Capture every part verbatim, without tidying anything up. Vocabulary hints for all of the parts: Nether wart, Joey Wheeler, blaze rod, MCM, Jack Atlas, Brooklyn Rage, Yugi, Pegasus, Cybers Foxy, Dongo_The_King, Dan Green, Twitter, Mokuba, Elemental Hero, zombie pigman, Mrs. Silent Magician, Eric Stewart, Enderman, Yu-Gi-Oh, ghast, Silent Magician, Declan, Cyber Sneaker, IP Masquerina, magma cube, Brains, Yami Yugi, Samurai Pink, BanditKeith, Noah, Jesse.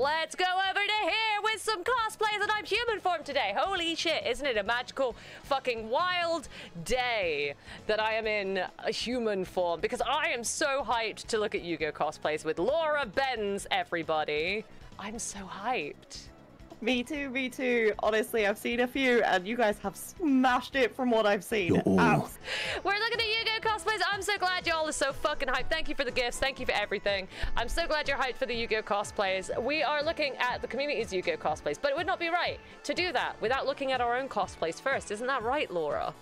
Let's go over to here with some cosplays, and I'm human form today. Holy shit, isn't it a magical fucking wild day that I am in a human form, because I am so hyped to look at Yu-Gi-Oh cosplays with Laura Benz, everybody. I'm so hyped. Me too, me too. Honestly, I've seen a few, and you guys have smashed it from what I've seen. We're looking at Yugo cosplays. I'm so glad y'all are so fucking hyped. Thank you for the gifts. Thank you for everything. I'm so glad you're hyped for the Yugo cosplays. We are looking at the community's Yugo cosplays, but it would not be right to do that without looking at our own cosplays first. Isn't that right, Laura?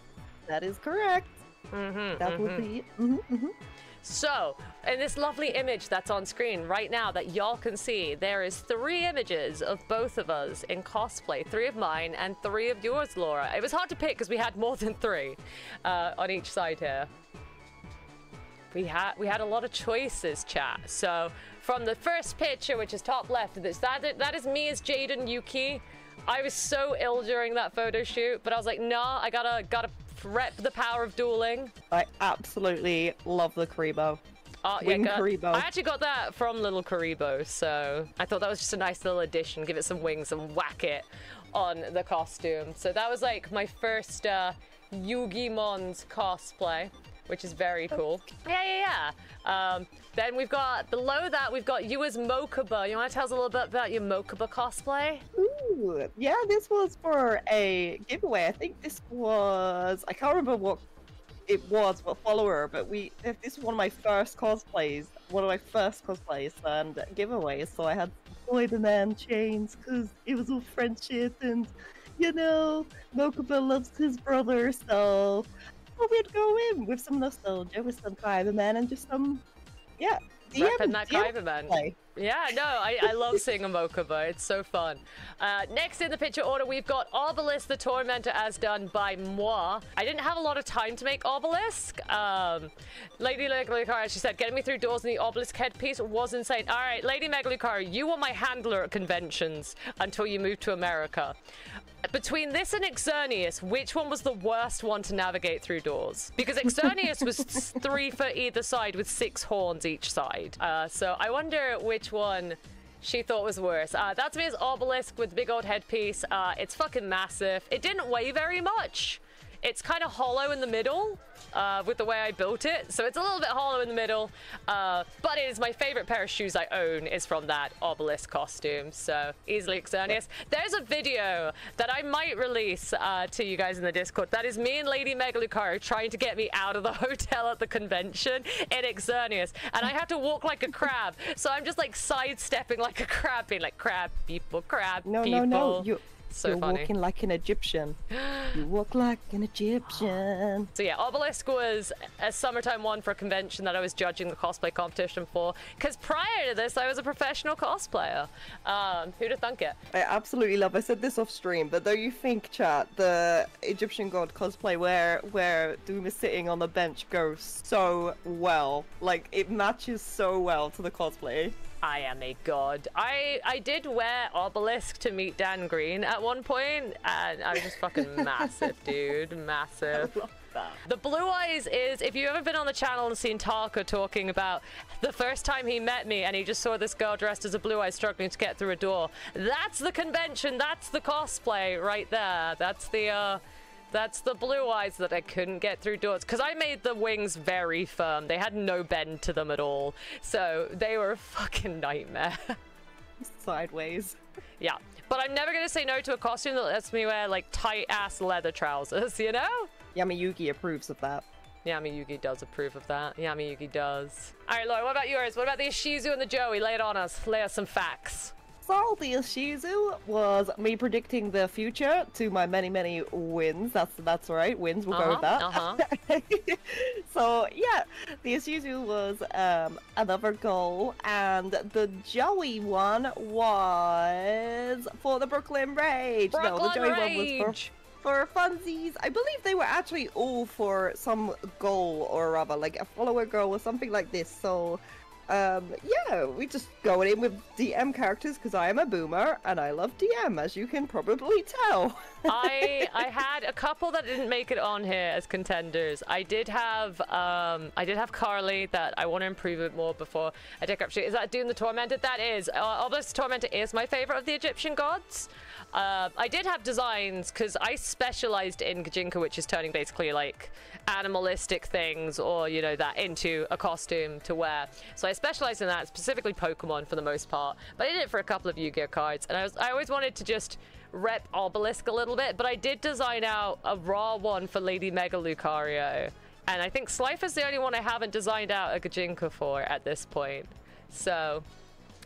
That is correct. Mm-hmm, that mm-hmm. would be... Mm-hmm, mm-hmm. So, in this lovely image that's on screen right now that y'all can see, there is three images of both of us in cosplay. Three of mine and three of yours, Laura. It was hard to pick because we had more than three uh, on each side here. We had we had a lot of choices, chat. So, from the first picture, which is top left of this, that, that is me as Jaden Yuki. I was so ill during that photo shoot, but I was like, nah, I gotta gotta... rep the power of dueling. I absolutely love the Karibo. Oh, yeah, Karibo. I actually got that from Little Karibo, so I thought that was just a nice little addition. Give it some wings and whack it on the costume. So that was like my first uh, Yugimon's cosplay, which is very cool. Yeah, yeah, yeah. Um, then we've got, below that, we've got you as Mokuba. You want to tell us a little bit about your Mokuba cosplay? Ooh, yeah, this was for a giveaway. I think this was, I can't remember what it was, what follower, but we, this was one of my first cosplays, one of my first cosplays and giveaways. So I had Spider-Man chains because it was all friendship and, you know, Mokuba loves his brother, so... Well, we'd go in with some nostalgia, with some Kaiba Man, and just some, yeah. Repping that Kaiba Man. Play. Yeah, no, I, I love seeing a Mokuba. It's so fun. Uh, next in the picture order, we've got Obelisk the Tormentor as done by moi. I didn't have a lot of time to make Obelisk. Um, Lady Megalucario, she said, getting me through doors in the Obelisk headpiece was insane. All right, Lady Megalucario, you were my handler at conventions until you moved to America. Between this and Exernius, which one was the worst one to navigate through doors? Because Exernius was three for either side with six horns each side. Uh, so I wonder which one she thought was worse. Uh, that's me as Obelisk with the big old headpiece. Uh, it's fucking massive. It didn't weigh very much. It's kind of hollow in the middle uh, with the way I built it. So it's a little bit hollow in the middle, uh, but it is my favorite pair of shoes I own is from that Obelisk costume. So easily Exernius. There's a video that I might release uh, to you guys in the Discord. That is me and Lady Megalucario trying to get me out of the hotel at the convention in Exernius. And I have to walk like a crab. So I'm just like sidestepping like a crab, being like crab people, crab no, people. No, no, no. You So You're funny. walking like an Egyptian. You walk like an Egyptian. So yeah, Obelisk was a summertime one for a convention that I was judging the cosplay competition for. Because prior to this, I was a professional cosplayer. Um, who'd have thunk it? I absolutely love. I said this off stream, but though you think, chat, the Egyptian god cosplay where where Doom is sitting on the bench goes so well. Like it matches so well to the cosplay. I am a god. I I did wear Obelisk to meet Dan Green at one point, and I was just fucking massive, dude. Massive. I love that. The Blue Eyes is, if you've ever been on the channel and seen Tarka talking about the first time he met me and he just saw this girl dressed as a Blue Eye struggling to get through a door. That's the convention. That's the cosplay right there. That's the, uh... That's the Blue Eyes that I couldn't get through doors. Because I made the wings very firm. They had no bend to them at all. So they were a fucking nightmare. Sideways. Yeah. But I'm never going to say no to a costume that lets me wear, like, tight-ass leather trousers, you know? Yami Yugi approves of that. Yami Yugi does approve of that. Yami Yugi does. All right, Laura, what about yours? What about the Ishizu and the Joey? Lay it on us. Lay us some facts. So the Ishizu was me predicting the future to my many, many wins. That's that's right. Wins, we'll uh-huh, go with that. Uh-huh. So yeah, the Ishizu was um, another goal, and the Joey one was for the Brooklyn Rage. Brooklyn no, the Joey Rage. one was for. For funsies, I believe they were actually all for some goal or rather, like a follower goal or something like this. So Um, yeah, we just go in with D M characters because I am a boomer and I love D M, as you can probably tell. I I had a couple that didn't make it on here as contenders. I did have um I did have Carly that I want to improve it more before I take up. She is that Doom the Tormented? That is. Uh, Obelisk the Tormented is my favorite of the Egyptian gods. Uh, I did have designs because I specialized in Gajinka, which is turning basically like animalistic things or you know that into a costume to wear. So I specialized in that, specifically Pokemon for the most part, but I did it for a couple of Yu-Gi-Oh cards, and I, was, I always wanted to just rep Obelisk a little bit, but I did design out a raw one for Lady Megalucario, and I think Slifer's the only one I haven't designed out a Gajinka for at this point. So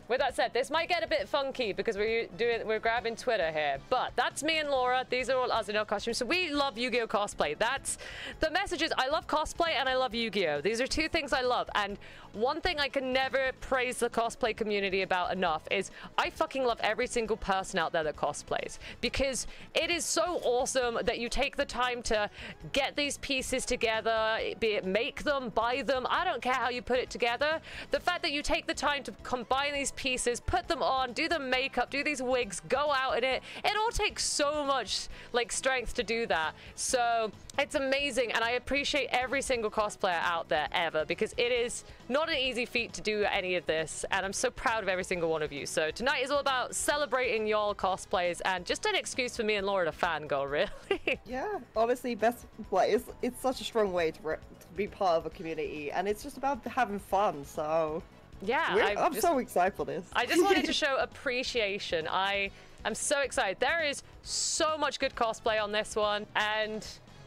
with that said, this might get a bit funky because we're doing we're grabbing Twitter here, but that's me and Laura. These are all us in our costumes. So we love Yu-Gi-Oh cosplay. That's the messages. I love cosplay and I love Yu-Gi-Oh. These are two things I love. And one thing I can never praise the cosplay community about enough is I fucking love every single person out there that cosplays, because it is so awesome that you take the time to get these pieces together, be it make them, buy them. I don't care how you put it together. The fact that you take the time to combine these pieces, put them on, do the makeup, do these wigs, go out in it. It all takes so much like strength to do that. So it's amazing, and I appreciate every single cosplayer out there ever, because it is not an easy feat to do any of this, and I'm so proud of every single one of you. So tonight is all about celebrating y'all cosplays and just an excuse for me and Laura to fangirl, really. Yeah, honestly, best like it's, it's such a strong way to, re to be part of a community, and it's just about having fun. So yeah, I'm just so excited for this. I just wanted to show appreciation. I am so excited. There is so much good cosplay on this one, and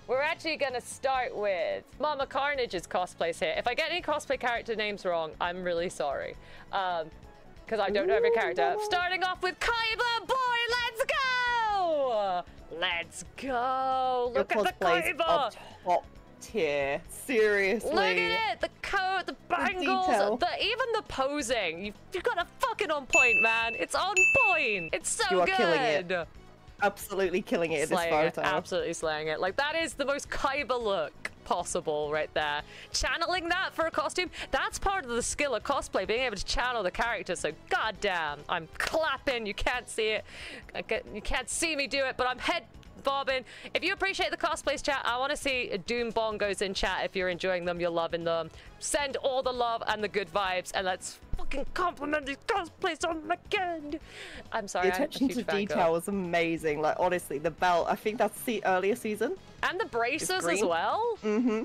we're actually going to start with Mama Carnage's cosplays here. If I get any cosplay character names wrong, I'm really sorry, um, because I don't know every character. Starting off with Kaiba, boy, let's go! Let's go! Look at the Kaiba! Here, seriously, look at it, the coat, the bangles, the, the even the posing. You've, you've got a fucking on point, man. It's on point. It's so you are good. Killing it. Absolutely killing it in this photo. Absolutely slaying it. Like, that is the most Kaiba look possible right there. Channeling that for a costume, that's part of the skill of cosplay, being able to channel the character. So goddamn, I'm clapping. You can't see it. I get, you can't see me do it, but I'm head bobbing. If you appreciate the cosplays, chat, I want to see Doom Bongos in chat. If you're enjoying them, you're loving them. Send all the love and the good vibes, and let's fucking compliment these cosplays on my end. I'm sorry, the attention to detail was amazing. Like, honestly, the belt, I think that's the earlier season, and the braces as well. Mm-hmm.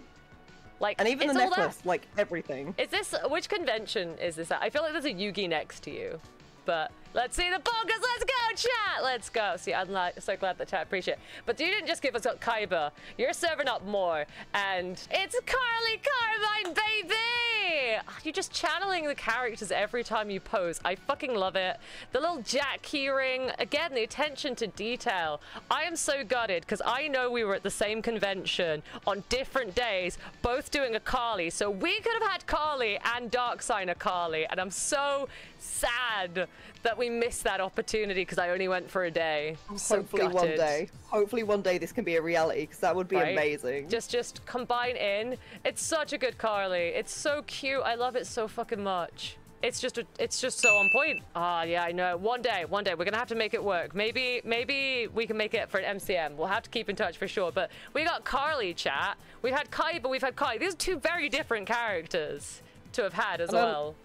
Like, and even the necklace, like everything. Is this which convention is this at? I feel like there's a Yugi next to you, but let's see the bonkers. Let's go, chat. Let's go. See, I'm like, so glad that chat appreciate it. But you didn't just give us up Kaiba. You're serving up more. And it's Carly Carmine, baby! You're just channeling the characters every time you pose. I fucking love it. The little Jack keyring. Again, the attention to detail. I am so gutted because I know we were at the same convention on different days, both doing a Carly. So we could have had Carly and Dark Sign a Carly. And I'm so sad that we missed that opportunity because I only went for a day. I'm hopefully so one day. Hopefully one day this can be a reality, because that would be right? amazing. Just just combine in. It's such a good Carly. It's so cute. I love it so fucking much. It's just a, it's just so on point. Ah, oh, yeah, I know. One day, one day, we're gonna have to make it work. Maybe maybe we can make it for an M C M. We'll have to keep in touch for sure. But we got Carly, chat. We've had Kaiba, we've had Carly. These are two very different characters to have had as and well. I'm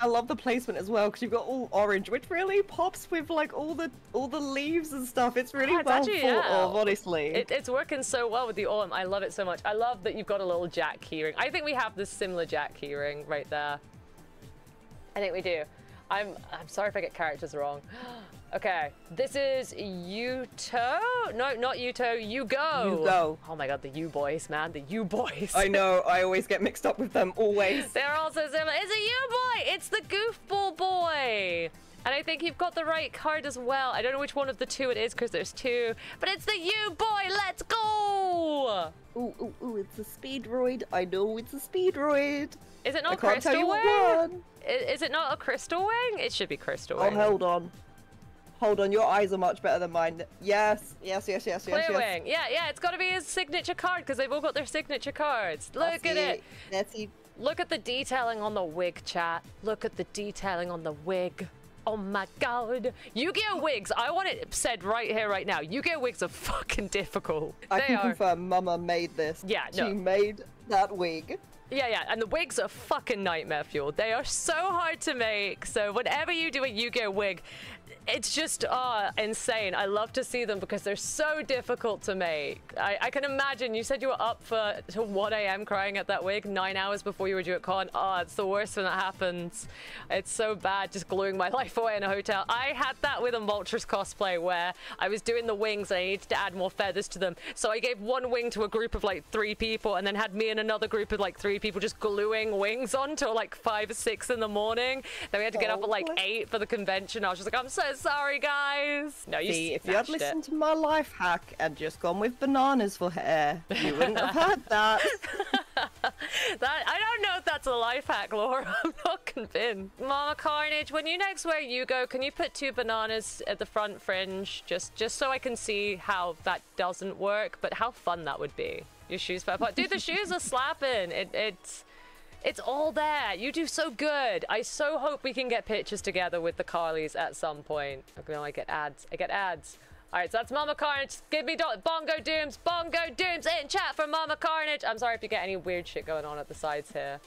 I love the placement as well, because you've got all orange, which really pops with like all the all the leaves and stuff. It's really yeah, it's well actually, thought yeah. of, honestly. It, it's working so well with the autumn. I love it so much. I love that you've got a little Jack keyring. I think we have this similar Jack keyring right there. I think we do. I'm I'm sorry if I get characters wrong. Okay, this is Yuto. No, not Yuto. Yugo. Yugo. Oh my god, the U boys, man, the U boys. I know. I always get mixed up with them. Always. They're also similar. It's a U boy. It's the goofball boy. And I think you've got the right card as well. I don't know which one of the two it is because there's two, but it's the U boy. Let's go. Ooh, ooh, ooh! It's a speedroid. I know it's a speedroid. Is it not I crystal can't tell wing? You is, is it not a crystal wing? It should be crystal wing. Oh, hold on. Hold on, your eyes are much better than mine. Yes, yes, yes, yes, Clear yes, wing. yes. Yeah, yeah, it's got to be his signature card because they've all got their signature cards. Look that's at it. it. That's it. Look at the detailing on the wig, chat. Look at the detailing on the wig. Oh my god. Yu-Gi-Oh wigs. I want it said right here, right now. Yu-Gi-Oh wigs are fucking difficult. I they can are... confirm Mama made this. Yeah, She no. made that wig. Yeah, yeah, and the wigs are fucking nightmare fuel. They are so hard to make. So whenever you do a Yu-Gi-Oh wig, it's just uh, insane. I love to see them because they're so difficult to make. I, I can imagine. You said you were up for till one A M crying at that wig nine hours before you were due at con. Oh, it's the worst when that happens. It's so bad, just gluing my life away in a hotel. I had that with a Moltres cosplay where I was doing the wings and I needed to add more feathers to them. So I gave one wing to a group of like three people and then had me and another group of like three people just gluing wings on till like five or six in the morning. Then we had to get oh, up at like eight for the convention. I was just like, I'm so sorry, guys. No, you see, if you had listened it. to my life hack and just gone with bananas for hair, you wouldn't have had that. That I don't know if that's a life hack, Laura. I'm not convinced. Mama Carnage, when you next wear Yugo, can you put two bananas at the front fringe, just just so I can see how that doesn't work? But how fun that would be. Your shoes fell apart, dude. The shoes are slapping. It it's. It's all there. You do so good. I so hope we can get pictures together with the Carlys at some point. Okay, no, I get ads. I get ads. All right, so that's Mama Carnage. Give me Bongo Dooms. Bongo Dooms in chat for Mama Carnage. I'm sorry if you get any weird shit going on at the sides here.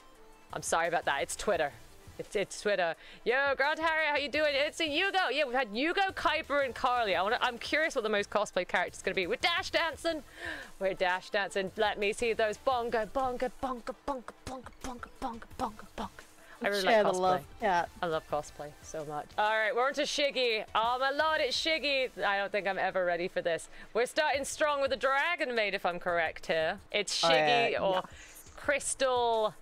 I'm sorry about that. It's Twitter. It's, it's Twitter. Yo, Grand Harry, how you doing? It's a Yugo. Yeah, we've had Yugo, Kyber, and Carly. I wanna, I'm curious what the most cosplay character is going to be. We're dash dancing. We're dash dancing. Let me see those bongo, bongo, bongo, bongo, bongo, bongo, bongo, bongo, bongo. I really Share like cosplay. Love. Yeah. I love cosplay so much. All right, we're on to Shiggy. Oh my lord, it's Shiggy. I don't think I'm ever ready for this. We're starting strong with the Dragon Maid, if I'm correct here. It's Shiggy uh, or yeah. Crystal...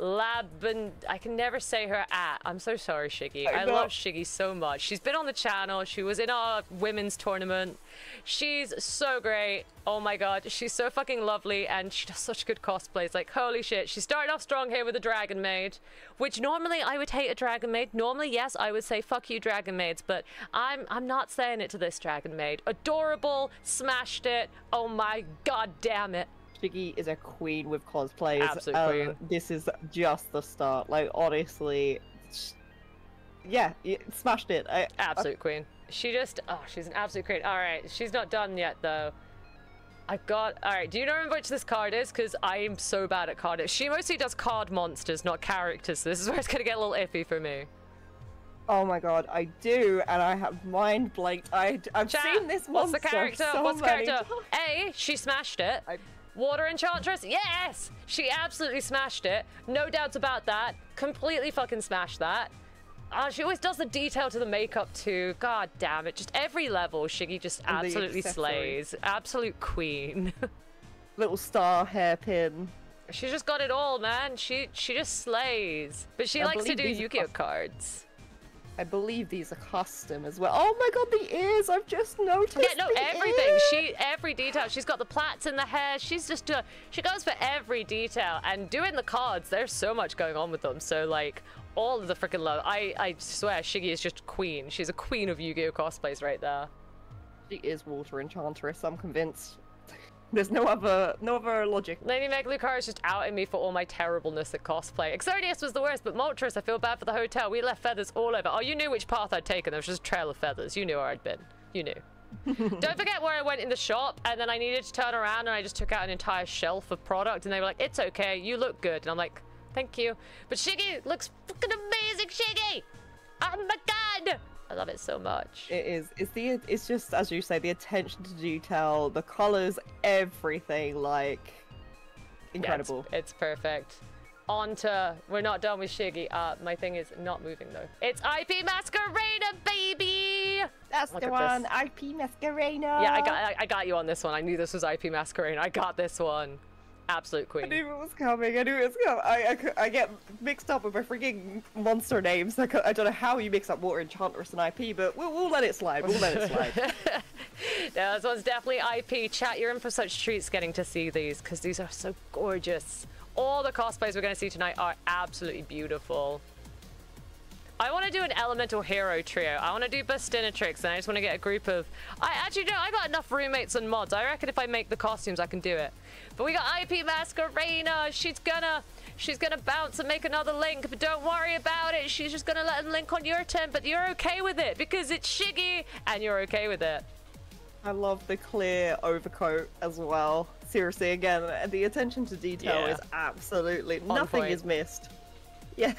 Lab and I can never say her at. I'm so sorry, Shiggy. I, I love Shiggy so much. She's been on the channel. She was in our women's tournament. She's so great. Oh my god, she's so fucking lovely and she does such good cosplays. Like, holy shit. She started off strong here with a Dragon Maid, which normally I would hate a Dragon Maid. Normally, yes, I would say fuck you, Dragon Maids, but I'm I'm not saying it to this Dragon Maid. Adorable, smashed it. Oh my god damn it. Shiggy is a queen with cosplays. Absolute um, queen. This is just the start. Like, honestly, yeah, it smashed it. I, absolute I, queen. She just, oh, she's an absolute queen. All right, she's not done yet though. I've got, all right, do you know which this card is? Because I am so bad at card. She mostly does card monsters, not characters. So this is where it's gonna get a little iffy for me. Oh my god, I do, and I have mind blanked. I, I've Chat, seen this monster. What's the character? So what's the character? Times. A, she smashed it. I, Water Enchantress? Yes! She absolutely smashed it. No doubts about that. Completely fucking smashed that. Uh, she always does the detail to the makeup too. God damn it. Just every level, Shiggy just absolutely slays. Absolute queen. Little star hairpin. She's just got it all, man. She she just slays. But she I likes to do Yu-Gi-Oh cards. I believe these are custom as well. Oh my god, the ears! I've just noticed. Yeah, no, the everything. Ears. She, every detail. She's got the plaits in the hair. She's just, uh, she goes for every detail. And doing the cards, there's so much going on with them. So like, all of the freaking love. I, I swear, Shiggy is just queen. She's a queen of Yu-Gi-Oh cosplays right there. She is Water Enchantress. I'm convinced. There's no other, no other logic. Lady Megalucario is just outing me for all my terribleness at cosplay. Exodius was the worst, but Moltres, I feel bad for the hotel. We left feathers all over. Oh, you knew which path I'd taken. There was just a trail of feathers. You knew where I'd been. You knew. Don't forget where I went in the shop, and then I needed to turn around, and I just took out an entire shelf of product, and they were like, it's okay, you look good. And I'm like, thank you. But Shiggy looks fucking amazing, Shiggy! Oh my god! I love it so much. It is. It's the. It's just, as you say, the attention to detail, the colors, everything, like, incredible. Yeah, it's, it's perfect. On to, we're not done with Shiggy. Uh, my thing is not moving though. It's I P Masquerina, baby. That's Look the one. This. I P Masquerina. Yeah, I got. I, I got you on this one. I knew this was I P Masquerina. I got this one. Absolute queen. I knew it was coming. I knew it was coming. I, I, I get mixed up with my freaking monster names. I, I don't know how you mix up Water Enchantress and I P, but we'll, we'll let it slide. We'll let it slide. No, this one's definitely I P. Chat, you're in for such treats getting to see these because these are so gorgeous. All the cosplays we're going to see tonight are absolutely beautiful. I want to do an elemental hero trio. I want to do Bastinatrix, and I just want to get a group of... I actually don't. I got enough roommates and mods. I reckon if I make the costumes, I can do it. But we got I P Masquerina. She's gonna... She's gonna bounce and make another link, but don't worry about it. She's just gonna let him link on your turn, but you're okay with it because it's Shiggy and you're okay with it. I love the clear overcoat as well. Seriously, again, the attention to detail yeah. is absolutely on nothing point. Is missed. Yeah,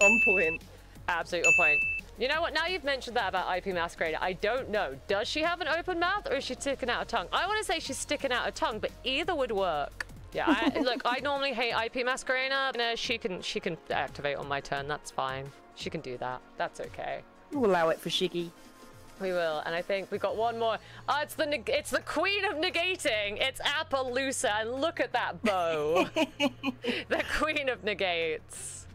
on point. Absolute on point. You know what, now you've mentioned that about I P Masquerina, I don't know. Does she have an open mouth or is she sticking out a tongue? I wanna say she's sticking out a tongue, but either would work. Yeah, I, look, I normally hate I P Masquerina. No, she can she can activate on my turn. That's fine. She can do that. That's okay. We'll allow it for Shiggy. We will, and I think we got one more. Oh, it's the it's the queen of negating. It's Appaloosa, and look at that bow. The queen of negates.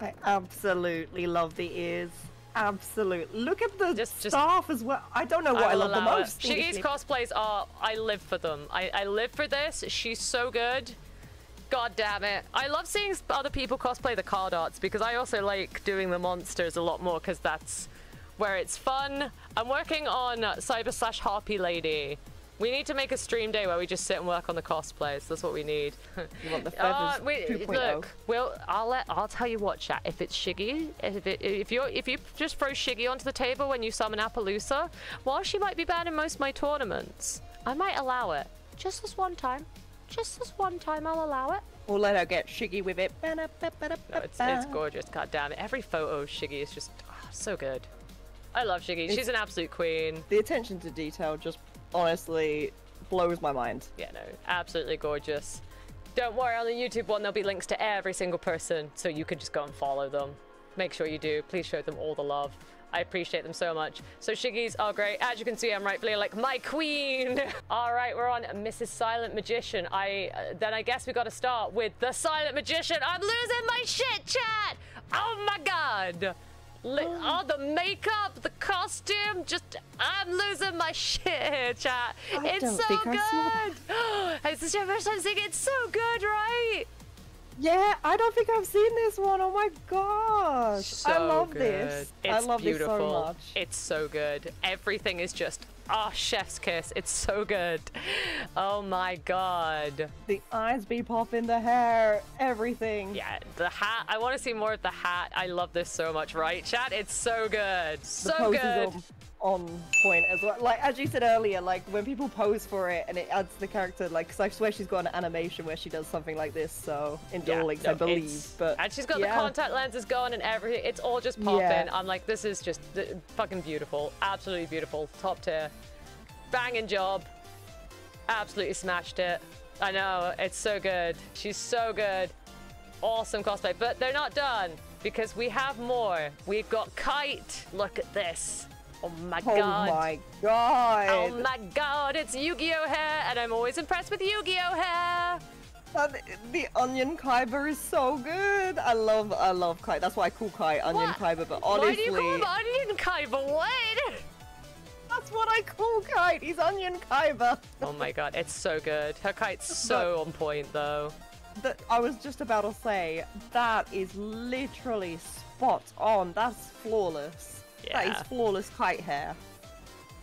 I absolutely love the ears. Absolute. Look at the just, just, staff as well. I don't know what I, I love the most. Shiggy's cosplays are, I live for them. I, I live for this. She's so good. God damn it. I love seeing other people cosplay the card arts because I also like doing the monsters a lot more because that's where it's fun. I'm working on Cyber slash Harpy Lady. We need to make a stream day where we just sit and work on the cosplays. That's what we need. You want the feathers uh, we, look, we'll, I'll let I'll tell you what, chat. If it's Shiggy, if it, if you if you just throw Shiggy onto the table when you summon Appaloosa, while she might be banned in most of my tournaments, I might allow it. Just this one time. Just this one time, I'll allow it. We'll let her get Shiggy with it. No, it's, it's gorgeous. God damn it! Every photo of Shiggy is just oh, so good. I love Shiggy. She's an absolute queen. The attention to detail just. Honestly, blows my mind. Yeah, no, absolutely gorgeous. Don't worry, on the YouTube one, there'll be links to every single person, so you can just go and follow them. Make sure you do. Please show them all the love. I appreciate them so much. So Shiggies are great. As you can see, I'm rightfully like my queen. All right, we're on Missus Silent Magician. I uh, then I guess we got to start with the Silent Magician. I'm losing my shit, chat. Oh my god. Oh, the makeup, the costume, just, I'm losing my shit here, chat. I it's don't so think good. I saw that. Is this your first time seeing it? It's so good, right? Yeah, I don't think I've seen this one. Oh my gosh. So I love good. This. It's I love beautiful. This so much. It's so good. Everything is just, ah, oh, chef's kiss. It's so good. Oh my god. The eyes be popping, the hair, everything. Yeah, the hat. I want to see more of the hat. I love this so much, right, chat? It's so good. So good. On point as well, like as you said earlier, like when people pose for it and it adds to the character, like because I swear she's got an animation where she does something like this, so in yeah, Duel Links no, I believe, but and she's got yeah. the contact lenses going and everything, it's all just popping. Yeah. I'm like, this is just th fucking beautiful, absolutely beautiful, top tier, banging job, absolutely smashed it. I know, it's so good, she's so good, awesome cosplay, but they're not done because we have more. We've got Kite. Look at this. Oh my oh god. Oh my god. Oh my god, it's Yu-Gi-Oh hair, and I'm always impressed with Yu-Gi-Oh hair. Uh, the, the Onion Kyber is so good. I love, I love Kite. That's why I call Kite Onion what? Kyber, but honestly. Why do you call him Onion Kyber? What? That's what I call Kite. He's Onion Kyber. Oh my god, it's so good. Her kite's so but, on point though. That I was just about to say, that is literally spot on. That's flawless. Yeah. That is flawless Kite hair.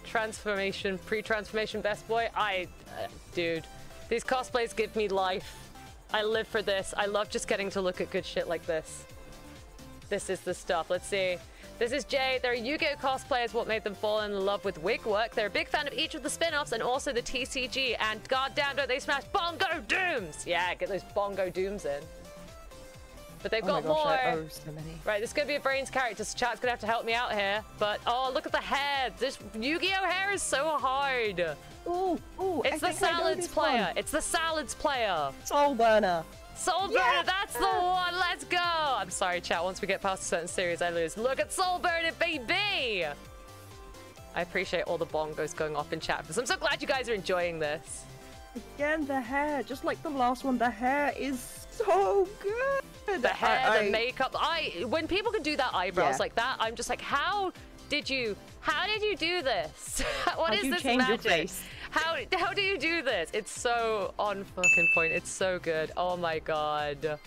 Transformation, pre-transformation, best boy. I, uh, dude, these cosplays give me life. I live for this. I love just getting to look at good shit like this. This is the stuff. Let's see. This is Jay. They're Yu-Gi-Oh cosplayers. What made them fall in love with wig work? They're a big fan of each of the spin-offs and also the T C G. And goddamn, don't they smash Bongo Dooms? Yeah, get those Bongo Dooms in. But they've got oh gosh, more. I owe so many. Right, this is going to be a Brains character, so chat's going to have to help me out here. But, oh, look at the hair. This Yu-Gi-Oh hair is so hard. Ooh, ooh. It's I the Salads player. One. It's the Salads player. Soul Burner. Soul Burner, yeah. That's the one. Let's go. I'm sorry, chat. Once we get past a certain series, I lose. Look at Soul Burner, baby. I appreciate all the bongos going off in chat. I'm so glad you guys are enjoying this. Again, the hair. Just like the last one, the hair is... so good. The hair, I, I, the makeup. I when people can do that eyebrows yeah. like that, I'm just like, how did you? How did you do this? What is this magic? How how do you do this? It's so on fucking point. It's so good. Oh my god.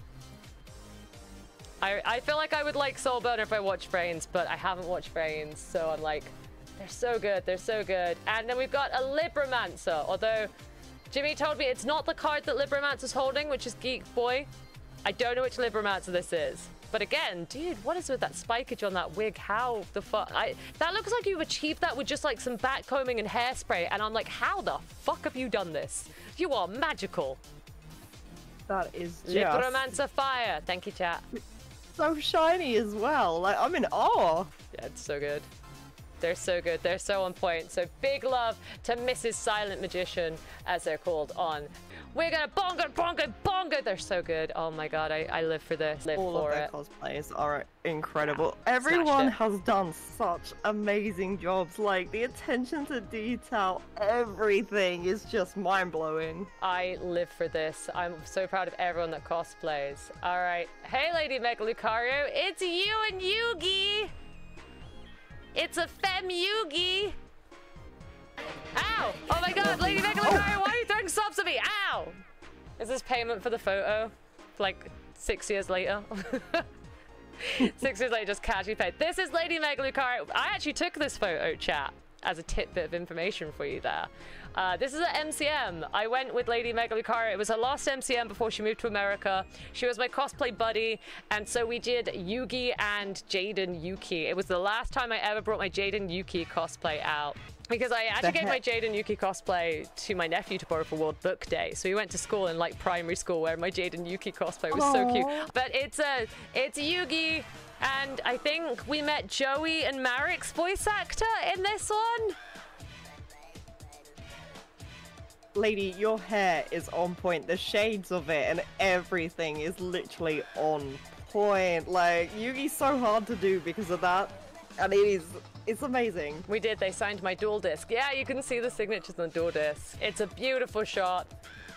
I, I feel like I would like Soul Burner if I watched Brains, but I haven't watched Brains, so I'm like, they're so good, they're so good. And then we've got a Libromancer, although Jimmy told me it's not the card that Libromancer's holding, which is Geek Boy. I don't know which Libromancer this is. But again, dude, what is with that spikage on that wig? How the fuck? I, that looks like you've achieved that with just like some back combing and hairspray, and I'm like, how the fuck have you done this? You are magical. That is just... Libromancer fire. Thank you, chat. So shiny as well. Like, I'm in awe. Yeah, it's so good. They're so good. They're so on point. So big love to Missus Silent Magician, as they're called on. We're gonna bongo, bongo, bongo. They're so good. Oh my god, I, I live for this. Live All for of their it. Cosplays are incredible. Yeah, everyone has done such amazing jobs. Like, the attention to detail, everything is just mind-blowing. I live for this. I'm so proud of everyone that cosplays. All right. Hey, Lady Megalucario. It's you and Yugi. It's a femme Yugi! Ow! Oh my god, Lady Megalucario, why are you throwing subs at me? Ow! Is this payment for the photo? Like, six years later? Six years later, just casually paid. This is Lady Megalucario. I actually took this photo, chat, as a tidbit of information for you there. Uh, this is at M C M. I went with Lady Megalucario. It was her last M C M before she moved to America. She was my cosplay buddy, and so we did Yugi and Jaden Yuki. It was the last time I ever brought my Jaden Yuki cosplay out, because I actually gave my Jaden Yuki cosplay to my nephew to borrow for World Book Day. So he went to school in like primary school where my Jaden Yuki cosplay was. Aww. So cute. But it's a, it's Yugi, and I think we met Joey and Marek's voice actor in this one. Lady, your hair is on point. The shades of it and everything is literally on point. Like, Yugi's so hard to do because of that. And it is, it's amazing. We did, they signed my dual disc. Yeah, you can see the signatures on the dual disc. It's a beautiful shot.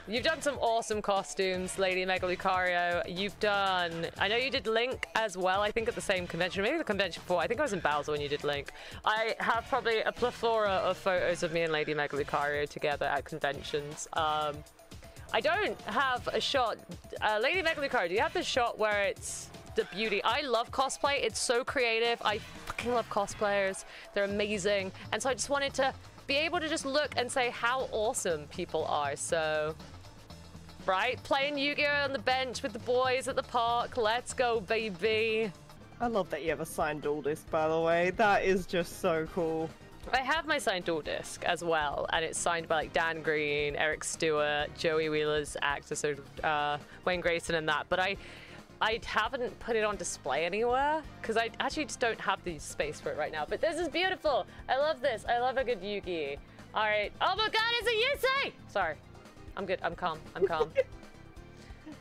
You've done some awesome costumes, Lady Megalucario. You've done, I know you did Link as well, I think at the same convention, maybe the convention before. I think I was in Bowser when you did Link. I have probably a plethora of photos of me and Lady Megalucario together at conventions. Um, I don't have a shot. Uh, Lady Megalucario, do you have the shot where it's the beauty? I love cosplay. It's so creative. I fucking love cosplayers. They're amazing. And so I just wanted to be able to just look and say how awesome people are. So... right? Playing Yu-Gi-Oh on the bench with the boys at the park. Let's go, baby. I love that you have a signed dual disc, by the way. That is just so cool. I have my signed dual disc as well, and it's signed by like Dan Green, Eric Stewart, Joey Wheeler's actor, so uh, Wayne Grayson and that. But I, I haven't put it on display anywhere because I actually just don't have the space for it right now. But this is beautiful. I love this. I love a good Yugi. All right. Oh my God, it's a Yusei! Sorry. I'm good. I'm calm. I'm calm.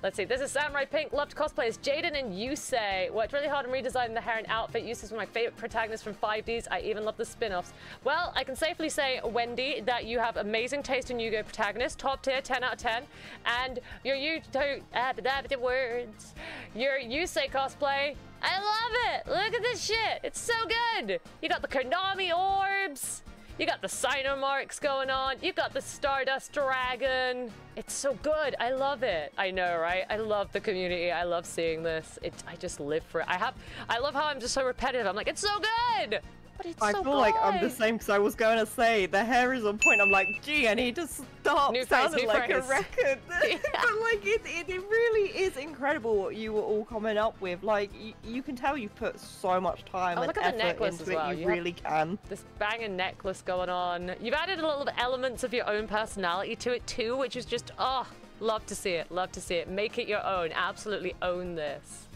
Let's see. This is Samurai Pink. Loved cosplays. Jaden and Yusei. Worked really hard on redesigning the hair and outfit. Yusei's one of my favorite protagonists from five Ds. I even love the spin-offs. Well, I can safely say, Wendy, that you have amazing taste in Yugo protagonists. Top tier, ten out of ten. And your Yuto, abadabada words. Your Yusei cosplay. I love it. Look at this shit. It's so good. You got the Konami orbs. You got the Cynomarks going on. You got the Stardust Dragon. It's so good. I love it. I know, right? I love the community. I love seeing this. It, I just live for it. I have. I love how I'm just so repetitive. I'm like, it's so good. But it's I so feel good. Like I'm the same because I was going to say the hair is on point. I'm like, gee, I need to stop new sounding phrase, like phrase. a record. Yeah. But like, it, it, it really is incredible what you were all coming up with. Like, you, you can tell you put so much time oh, and effort into it. Well. You, you really can. This banging necklace going on. You've added a little of elements of your own personality to it too, which is just, oh, love to see it. Love to see it. Make it your own. Absolutely own this.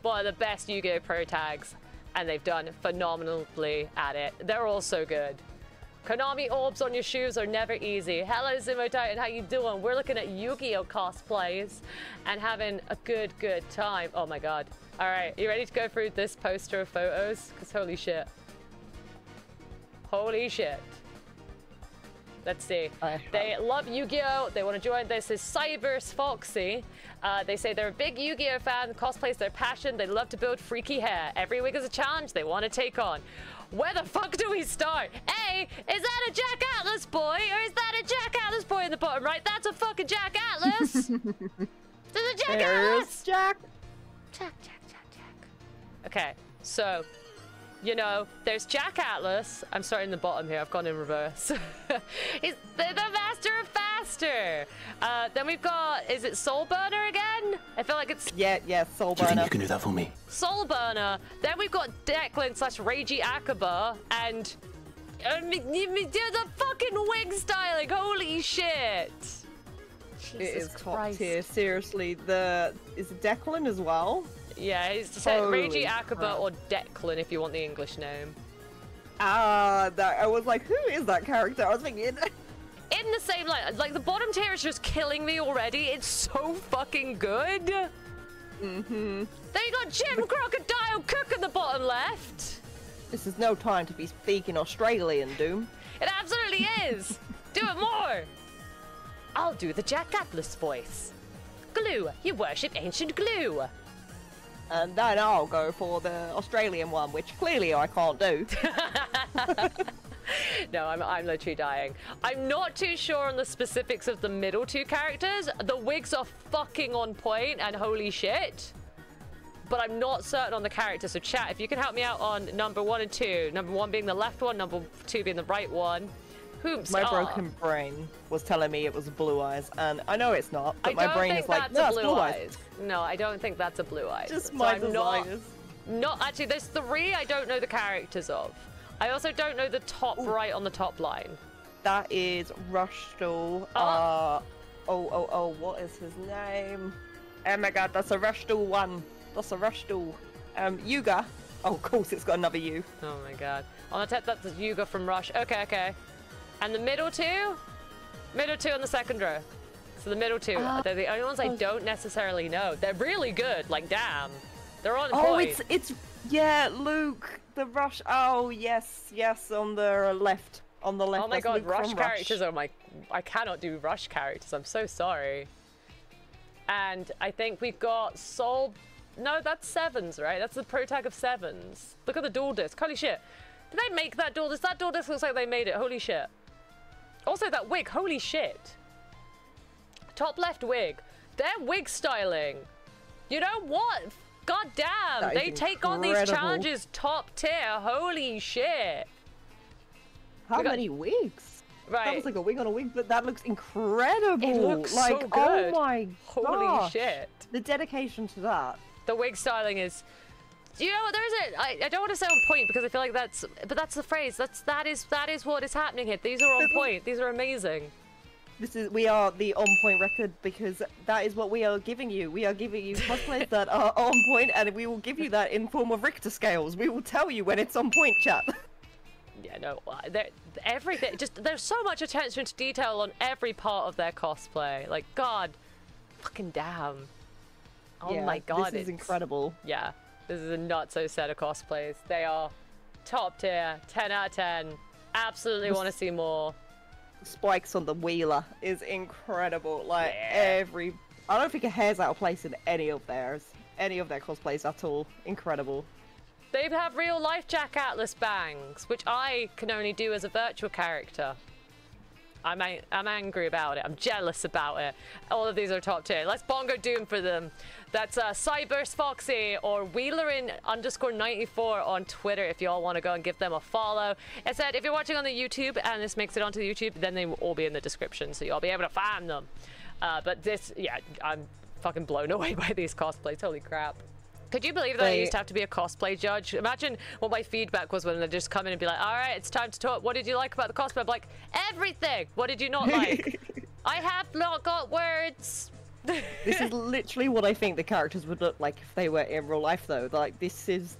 One of the best Yu-Gi-Oh! Pro tags. And they've done phenomenally at it. They're all so good. Konami orbs on your shoes are never easy. Hello, Zimo Titan, how you doing? We're looking at Yu-Gi-Oh! Cosplays and having a good, good time. Oh my God. All right, you ready to go through this poster of photos? Because holy shit. Holy shit. Let's see. They love Yu-Gi-Oh! They want to join. This is Cybers Foxy. Uh, they say they're a big Yu-Gi-Oh! fan. Cosplay's their passion. They love to build freaky hair. Every week is a challenge they want to take on. Where the fuck do we start? A, is that a Jack Atlas boy? Or is that a Jack Atlas boy in the bottom right? That's a fucking Jack Atlas! There's a Jack Atlas! Jack. Jack, Jack, Jack, Jack. Okay, so, you know, there's Jack Atlas. I'm starting in the bottom here. I've gone in reverse. He's the, the master of faster. Uh, then we've got, is it Soul Burner again? I feel like it's... Yeah, yeah, Soul Burner. Do you think you can do that for me? Soul Burner. Then we've got Declan slash Reiji Akaba and... Uh, the fucking wig styling. Holy shit. Jesus it is Christ. Top tier. Seriously, the... Is it Declan as well? Yeah, it's Reiji Akaba or Declan if you want the English name. Ah, that, I was like, who is that character? I was thinking... In the same line, like, the bottom tier is just killing me already. It's so fucking good. Mm-hmm. Then you got Jim Crocodile Cook in the bottom left. This is no time to be speaking Australian, Doom. It absolutely is. Do it more. I'll do the Jack Atlas voice. Glue, you worship ancient glue. And then I'll go for the Australian one, which clearly I can't do. No, I'm, I'm literally dying. I'm not too sure on the specifics of the middle two characters. The wigs are fucking on point and holy shit. But I'm not certain on the characters. So chat, if you can help me out on number one and two. Number one being the left one, number two being the right one. Hoops. My oh. broken brain was telling me it was blue eyes, and I know it's not, but I my don't brain think is like, that's no, blue, blue eyes. eyes. No, I don't think that's a blue eyes. Just so my not, not actually, there's three I don't know the characters of. I also don't know the top Ooh. right on the top line. That is Rushdoll. Oh. Uh, oh, oh, oh, what is his name? Oh my god, that's a Rushdoll one. That's a Rushdoll. Um, Yuga. Oh, of course, it's got another U. Oh my god. I'm gonna take that to Yuga from Rush. Okay, okay. And the middle two? Middle two on the second row. So the middle two. Uh, they're the only ones I don't necessarily know. They're really good. Like, damn. They're on point. Oh, it's, it's, yeah, Luke. The Rush, oh yes, yes, on the left, on the left. Oh my god, Luke Rush characters Rush. are my, I cannot do Rush characters, I'm so sorry. And I think we've got Soul, no, that's Sevens, right? That's the pro tag of Sevens. Look at the dual disc, holy shit. Did they make that dual disc? That dual disc looks like they made it, holy shit. Also that wig, holy shit. Top left wig, their wig styling. You know what? God damn, they take incredible. on these challenges top tier. Holy shit. How got... many wigs? Right. That was like a wig on a wig, but that looks incredible. It looks like, so good. Oh my Holy gosh. shit. The dedication to that. The wig styling is... You know what, there isn't... I, I don't want to say on point because I feel like that's... But that's the phrase. That's, that is, that is what is happening here. These are on point. These are amazing. This is, we are the on point record because that is what we are giving you. We are giving you cosplays that are on point, and we will give you that in form of Richter scales. We will tell you when it's on point, chat. Yeah, no, everything, just, there's so much attention to detail on every part of their cosplay. Like, God, fucking damn. Oh yeah, my God. This is incredible. Yeah, this is a nutso set of cosplays. They are top tier, ten out of ten. Absolutely want to see more. Spikes on the Wheeler is incredible. Like yeah. every, I don't think a hair's out of place in any of theirs, any of their cosplays at all. Incredible. They have real life Jack Atlas bangs, which I can only do as a virtual character. I'm a I'm angry about it. I'm jealous about it. All of these are top tier. Let's bongo doom for them. That's uh, Cyburst Foxy or Wheelerin underscore ninety-four on Twitter if y'all want to go and give them a follow. It said if you're watching on the YouTube and this makes it onto the YouTube, then they will all be in the description, so you'll be able to find them. Uh, but this, yeah, I'm fucking blown away by these cosplays. Holy crap. Could you believe that Wait. I used to have to be a cosplay judge? Imagine what my feedback was when they just come in and be like, all right, it's time to talk. What did you like about the cosplay? I'm like, everything. What did you not like? I have not got words. This is literally what I think the characters would look like if they were in real life, though. Like, this is,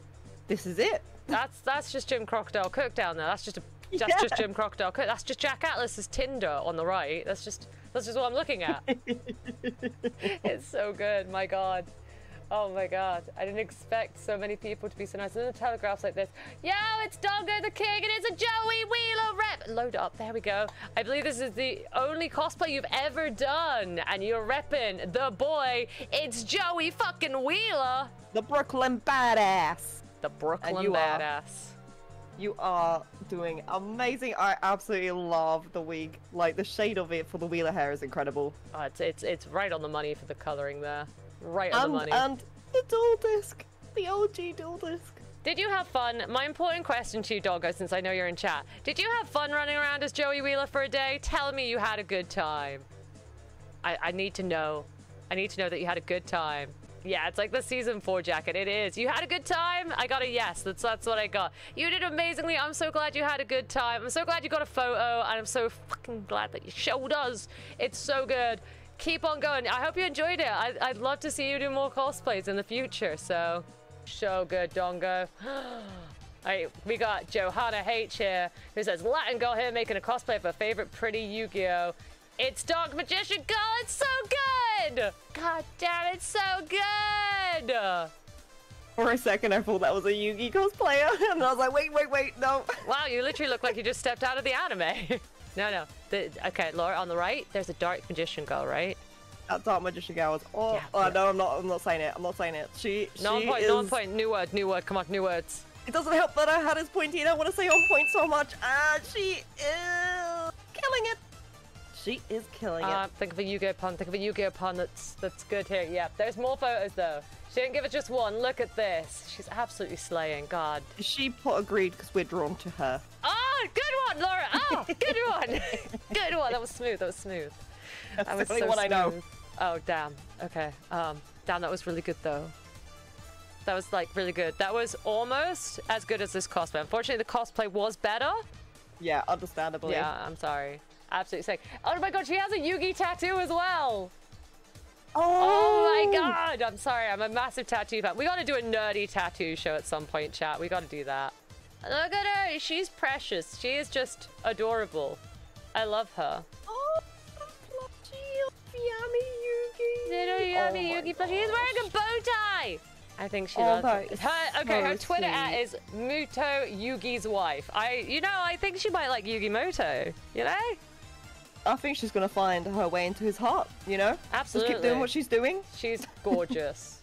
this is it. That's that's just Jim Crocodile Cook down there. That's just a, that's yeah. just Jim Crocodile Cook. That's just Jack Atlas's Tinder on the right. That's just that's just what I'm looking at. It's so good. My God. Oh my god, I didn't expect so many people to be so nice. And then the telegraph's like this. Yo, it's Dongo the King and it's a Joey Wheeler rep. Load up, there we go. I believe this is the only cosplay you've ever done. And you're repping the boy. It's Joey fucking Wheeler. The Brooklyn badass. The Brooklyn and you badass. Are, you are doing amazing. I absolutely love the wig. Like the shade of it for the Wheeler hair is incredible. Oh, it's, it's, it's right on the money for the coloring there. Right on and, the money. And the dual disc. the O G Duelist. Did you have fun? My important question to you, Doggo, since I know you're in chat. Did you have fun running around as Joey Wheeler for a day? Tell me you had a good time. I, I need to know. I need to know that you had a good time. Yeah, it's like the season four jacket. It is. You had a good time? I got a yes. That's that's what I got. You did amazingly. I'm so glad you had a good time. I'm so glad you got a photo. And I'm so fucking glad that you showed us. It's so good. Keep on going. I hope you enjoyed it. I, I'd love to see you do more cosplays in the future. So, so good, Dongo. Right, we got Johanna H here, who says, Latin girl here making a cosplay of her favorite pretty Yu-Gi-Oh. It's Dark Magician. God, it's so good! God damn, it's so good! For a second, I thought that was a Yugi cosplayer, and I was like, wait, wait, wait, no. Wow, you literally look like you just stepped out of the anime. No, no. The, okay, Laura, on the right, there's a Dark Magician girl, right? That Dark Magician girl is... Oh, yeah, oh yeah. No, I'm not, I'm not saying it. I'm not saying it. She, no she point, is... No point. New word, new word. Come on, new words. It doesn't help that her hat is pointy, and I want to say on point so much. Ah, she is... killing it. She is killing uh, it. Think of a Yu-Gi-Oh pun. Think of a Yu-Gi-Oh pun that's, that's good here. Yeah, there's more photos, though. She didn't give us just one. Look at this. She's absolutely slaying. God. She put agreed because we're drawn to her. Oh, good one, Laura. Oh, good one. Good one. That was smooth. That was smooth. That's that was the only so one smooth. I know. Oh, damn. Okay. Um, damn, that was really good, though. That was, like, really good. That was almost as good as this cosplay. Unfortunately, the cosplay was better. Yeah, understandably. Yeah, I'm sorry. Absolutely sick. Oh my god, she has a Yugi tattoo as well. Oh, oh my god. I'm sorry, I'm a massive tattoo fan. We got to do a nerdy tattoo show at some point, chat. We got to do that. Look at her. She's precious. She is just adorable. I love her. Oh, the plushie of Yami Yugi. Little Yami oh Yugi plushie. She's wearing a bow tie. I think she oh, loves it. Her, okay, so her Twitter at is Muto Yugi's wife. I, you know, I think she might like Yugi Moto, you know? I think she's gonna find her way into his heart, you know? Absolutely. Just keep doing what she's doing. She's gorgeous.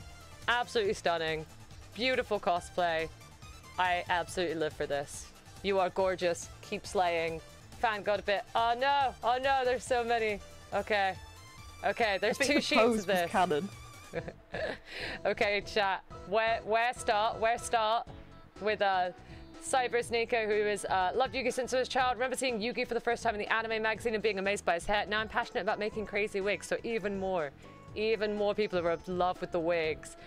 Absolutely stunning. Beautiful cosplay. I absolutely live for this. You are gorgeous. Keep slaying. Fan got a bit. Oh no! Oh no, there's so many. Okay. Okay, there's two the sheets of this. Canon. Okay, chat. Where where start? Where start with uh Cyber Sneaker, who is uh, loved Yugi since he was a child. Remember seeing Yugi for the first time in the anime magazine and being amazed by his hair. Now I'm passionate about making crazy wigs, so even more, even more people are in love with the wigs.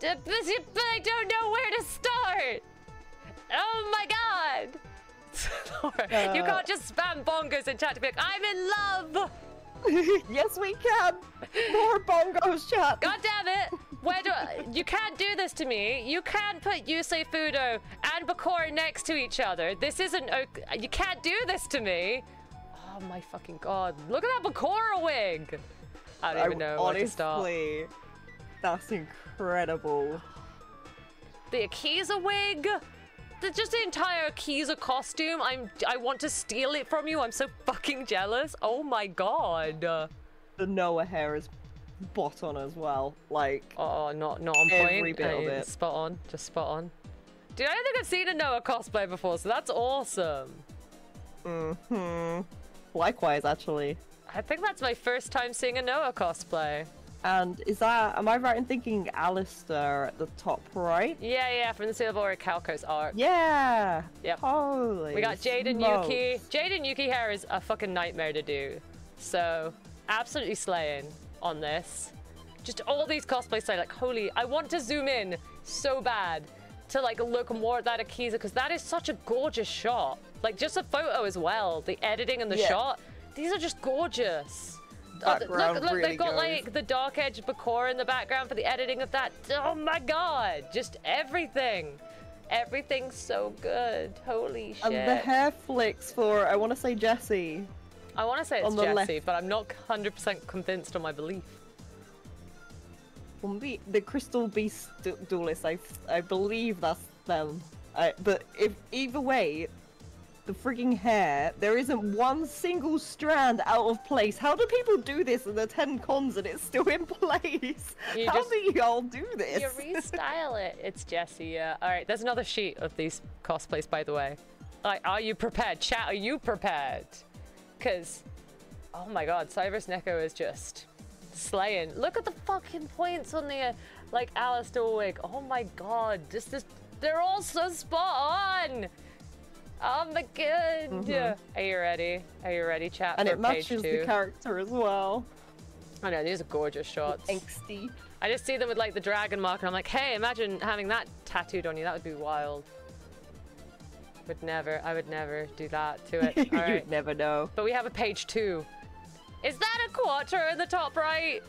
But I don't know where to start. Oh my god! Laura, uh, you can't just spam bongos in chat to be like, I'm in love. Yes, we can. More bongos, chat. God damn it! Where do I, you can't do this to me? You can't put Yusei Fudo and Bakura next to each other. This isn't. You can't do this to me. Oh my fucking god! Look at that Bakura wig. I don't I, even know honestly, where to start. Honestly, that's incredible. The Akiza wig. The, just the entire Akiza costume. I'm. I want to steal it from you. I'm so fucking jealous. Oh my god. The Noah hair is spot on as well. Like. Oh, not not on every point. Every bit of it. Spot on. Just spot on. Dude, I don't think I've seen a Noah cosplay before, so that's awesome. Mm-hmm. Likewise, actually. I think that's my first time seeing a Noah cosplay. And is that, am I right in thinking Alistair at the top right? Yeah, yeah, from the Silvora Calco's arc. Yeah! Yep. Holy We got Jaden Yuki. Jaden Yuki hair is a fucking nightmare to do. So, absolutely slaying on this. Just all these cosplays, say, like, holy, I want to zoom in so bad to, like, look more at that Akiza, because that is such a gorgeous shot. Like, just a photo as well. The editing and the yeah. shot. These are just gorgeous. Oh, look, look, really they've got goes. like the dark edge of Bakura in the background for the editing of that. Oh my god, just everything. Everything's so good. Holy shit. And the hair flicks for, I want to say Jesse. I want to say it's Jesse, but I'm not one hundred percent convinced on my belief. The Crystal Beast du Duelist, I, I believe that's them. I, but if either way, the frigging hair, there isn't one single strand out of place. How do people do this in the ten cons and it's still in place? You How just, do y'all do this? You restyle it. It's Jesse, yeah. All right, there's another sheet of these cosplays, by the way. Like, are you prepared? Chat, are you prepared? Because, oh my god, Cyber Sneko is just slaying. Look at the fucking points on the... like Alistair Wick. Oh my god, just this, they're all so spot on. Oh my god. Mm-hmm. Are you ready? Are you ready, chat? And for it matches page two? The character as well. I know, these are gorgeous shots. Angsty. I just see them with like the dragon mark and I'm like, hey, imagine having that tattooed on you. That would be wild. Would never, I would never do that to it. All right. You'd never know. But we have a page two. Is that a quarter in the top right?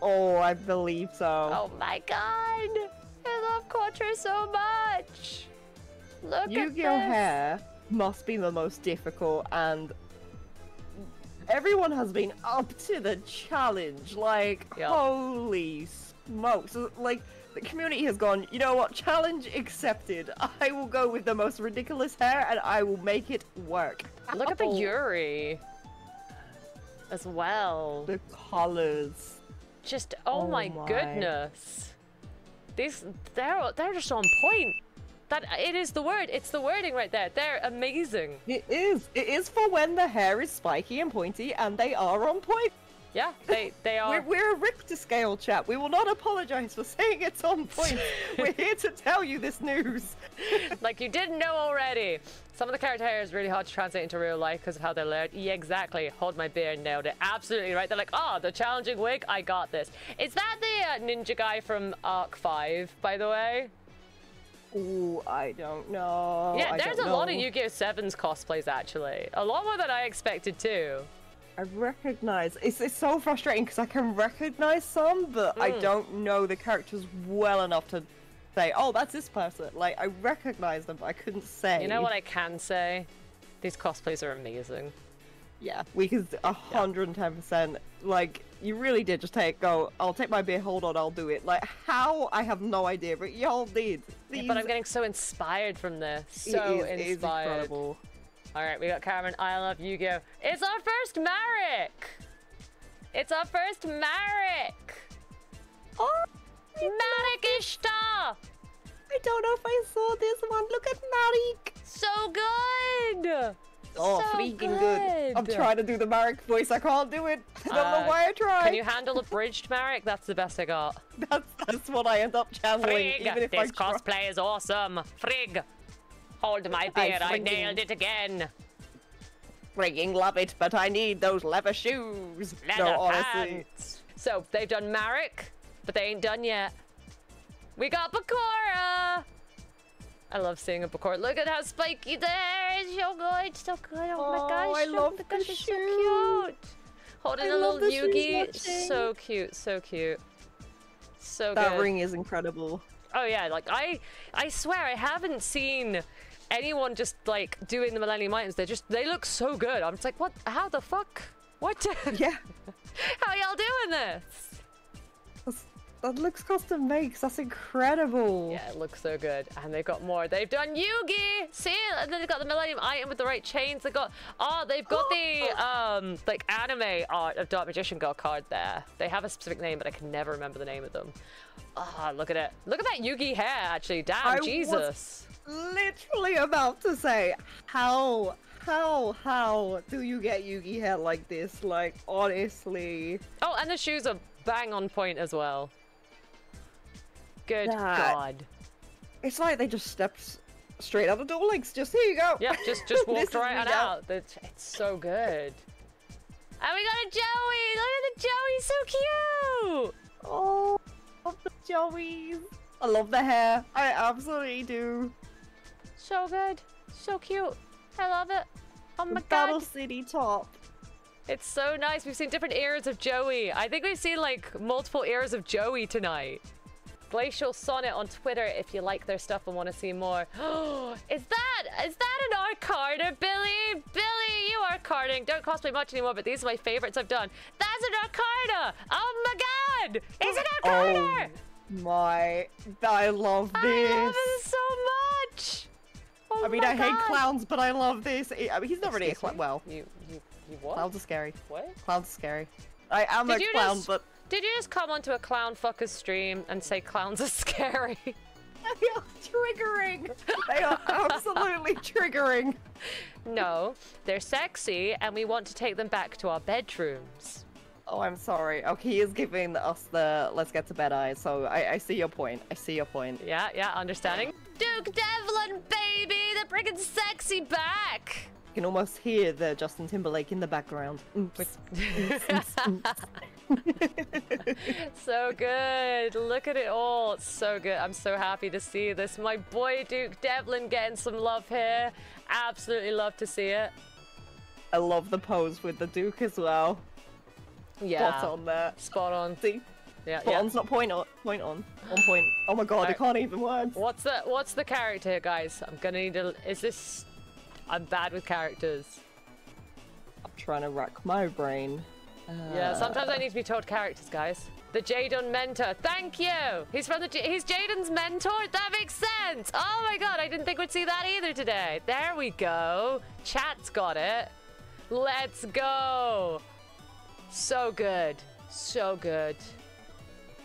Oh, I believe so. Oh my god! I love quarter so much! Look Yu-Gi-Oh! At this! Yu-Gi-Oh! Hair must be the most difficult, and everyone has been up to the challenge. Like, yep. Holy smokes. Like, the community has gone, you know what, challenge accepted. I will go with the most ridiculous hair and I will make it work. Look at the Yuri as well. The colors. Just oh, oh my, my goodness, these they're they're just on point. That it is the word, it's the wording right there. They're amazing. It is. It is for when the hair is spiky and pointy, and they are on point. Yeah, they they are. we're, we're a rip to scale chat. We will not apologize for saying it's on point. We're here to tell you this news. Like you didn't know already. Some of the character hair is really hard to translate into real life because of how they're layered. Yeah, exactly. Hold my beer, nailed it. Absolutely right. They're like, oh, the challenging wig, I got this. Is that the uh, ninja guy from Arc five, by the way? Ooh, I don't know. Yeah, I there's a know. lot of Yu-Gi-Oh seven's cosplays, actually. A lot more than I expected, too. I recognize. It's, it's so frustrating because I can recognize some, but mm. I don't know the characters well enough to... Say, oh, that's this person. Like, I recognize them, but I couldn't say. You know what I can say? These cosplays are amazing. Yeah, we can one hundred ten percent. Like, you really did just take, go, I'll take my beer, hold on, I'll do it. Like, how? I have no idea, but y'all did. These... Yeah, but I'm getting so inspired from this. So it is, it inspired. Is incredible. All right, we got Cameron, I love Yu-Gi-Oh. It's our first Marek! It's our first Marek! Oh! Marek Ishtar! I don't know if I saw this one. Look at Marek! So good! Oh, so freaking good. good! I'm trying to do the Marek voice. I can't do it. I don't uh, know why I tried. Can you handle abridged Marek? That's the best I got. That's, that's what I end up channeling. Frig! Even if this I cosplay is awesome. Frig! Hold my beer. I, I nailed it again. Frigging love it, but I need those leather shoes. Leather no, honestly. Pants. So, they've done Marek. But they ain't done yet. We got Bakura! I love seeing a Bakura. Look at how spiky the hair is. So good, so good. Oh, oh my gosh. I love the gosh, it's so cute. Holding I a little Yugi. So cute, so cute. So that good. That ring is incredible. Oh yeah, like I I swear I haven't seen anyone just like doing the Millennium Items. They just they look so good. I'm just like, what how the fuck? What? Yeah. How y'all doing this? That looks custom makes. That's incredible. Yeah, it looks so good. And they've got more. They've done Yugi. See, and then they've got the Millennium Item with the right chains. They got oh, they've got the um like anime art of Dark Magician Girl card there. They have a specific name, but I can never remember the name of them. Ah, oh, look at it. Look at that Yugi hair. Actually, damn I Jesus. Was literally about to say how how how do you get Yugi hair like this? Like honestly. Oh, and the shoes are bang on point as well. Good that. God. It's like they just stepped straight out of Duel Links. Just here you go. Yeah, just, just walked right on out. It's, it's so good. And we got a Joey. Look at the Joey. So cute. Oh, I love the Joey. I love the hair. I absolutely do. So good. So cute. I love it. Oh my the God. Battle City top. It's so nice. We've seen different eras of Joey. I think we've seen like multiple eras of Joey tonight. Glacial Sonnet on Twitter if you like their stuff and want to see more. Is that is that an art carder, Billy? Billy, you are carding. Don't cosplay much anymore, but these are my favorites I've done. That's an art carder! Oh my god! It's an art carder! Oh my, I love this. I love it so much! Oh I mean, I god. hate clowns, but I love this. I mean, he's not Excuse really a clown. Well, you, you, you what? Clowns are scary. What? Clowns are scary. I am Did a clown, just... but... Did you just come onto a clown fucker's stream and say clowns are scary? They are triggering! They are absolutely triggering! No, they're sexy and we want to take them back to our bedrooms. Oh, I'm sorry. Okay, he is giving us the let's get to bed eye, so I, I see your point. I see your point. Yeah, yeah, understanding. Duke Devlin, baby! They're bringing sexy back! You can almost hear the Justin Timberlake in the background. Oops. oops, oops, oops. So good. Look at it all. It's so good. I'm so happy to see this. My boy Duke Devlin getting some love here. Absolutely love to see it. I love the pose with the Duke as well. Yeah. Spot on there. Spot on. See? Yeah. Spot yeah. on's not point on. Point on. On point. Oh my god, right. I can't even words. What's the What's the character here, guys? I'm gonna need a. Is this? I'm bad with characters. I'm trying to rack my brain. Uh... Yeah. Sometimes I need to be told characters, guys. The Jaden mentor. Thank you. He's from the. J he's Jaden's mentor. That makes sense. Oh my god, I didn't think we'd see that either today. There we go. Chat's got it. Let's go. So good, so good.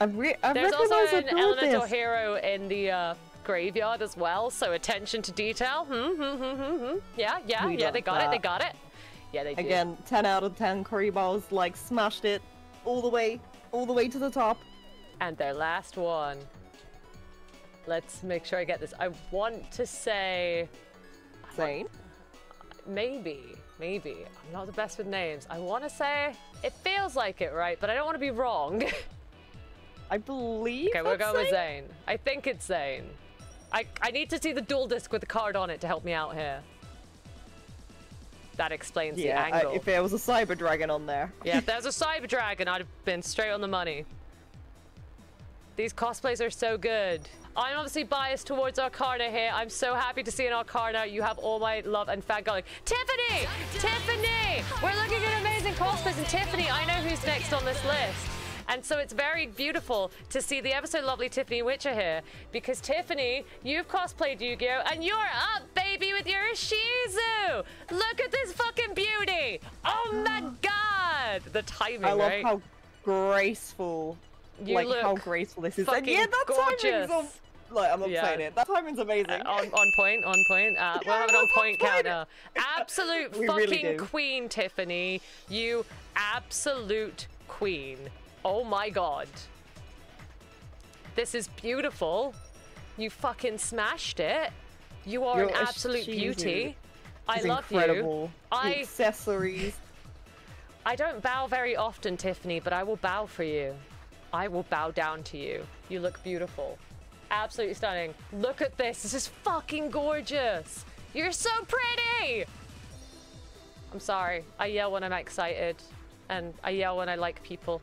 I re I There's also an elemental this. hero in the uh, graveyard as well, so attention to detail. Hmm, hmm, hmm, hmm, hmm. Yeah, yeah, we yeah. They got that. it. They got it. Yeah, they did. Again, ten out of ten. Karibal's like smashed it all the way, all the way to the top. And their last one. Let's make sure I get this. I want to say. Zane? Maybe. Maybe. I'm not the best with names. I want to say it feels like it, right? But I don't want to be wrong. I believe Okay, we'll go with Zane. I think it's Zane. I, I need to see the dual disc with the card on it to help me out here. That explains yeah, the angle. I, if there was a Cyber Dragon on there. Yeah, if there was a Cyber Dragon, I'd have been straight on the money. These cosplays are so good. I'm obviously biased towards Arcana here. I'm so happy to see an Arcana. You have all my love and fangirling. Tiffany! Tiffany! We're looking at amazing cosplays, and Tiffany, I know who's next on this list. And so it's very beautiful to see the ever so lovely Tiffany Witcher here, because Tiffany, you've cosplayed Yu-Gi-Oh! And you're up, baby, with your Ishizu! Look at this fucking beauty! Oh my god! The timing, I love right? how graceful. You like look how graceful this is, and yeah, that gorgeous. timing's on. Like, I'm not yeah. saying it. That timing's amazing. Uh, on, on point, on point. Uh, we'll yeah, have it on point counter. Absolute fucking really queen, Tiffany. You absolute queen. Oh my god. This is beautiful. You fucking smashed it. You are You're an absolute beauty. I love incredible. you. I... accessories. I don't bow very often, Tiffany, but I will bow for you. I will bow down to you. You look beautiful. Absolutely stunning. Look at this. This is fucking gorgeous. You're so pretty. I'm sorry. I yell when I'm excited. And I yell when I like people.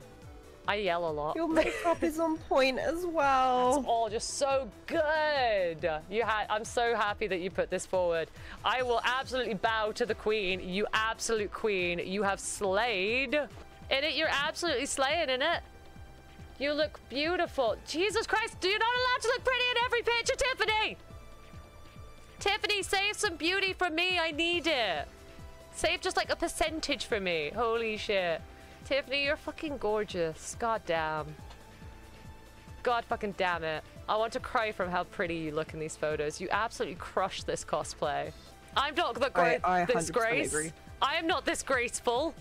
I yell a lot. Your makeup is on point as well. It's all just so good. You had. I'm so happy that you put this forward. I will absolutely bow to the queen. You absolute queen. You have slayed. In it, you're absolutely slaying in it. You look beautiful. Jesus Christ, you're not allowed to look pretty in every picture, Tiffany! Tiffany, save some beauty for me. I need it. Save just like a percentage for me. Holy shit. Tiffany, you're fucking gorgeous. God damn. God fucking damn it. I want to cry from how pretty you look in these photos. You absolutely crushed this cosplay. I'm not the gra- I, I this grace. Agree. I am not this graceful.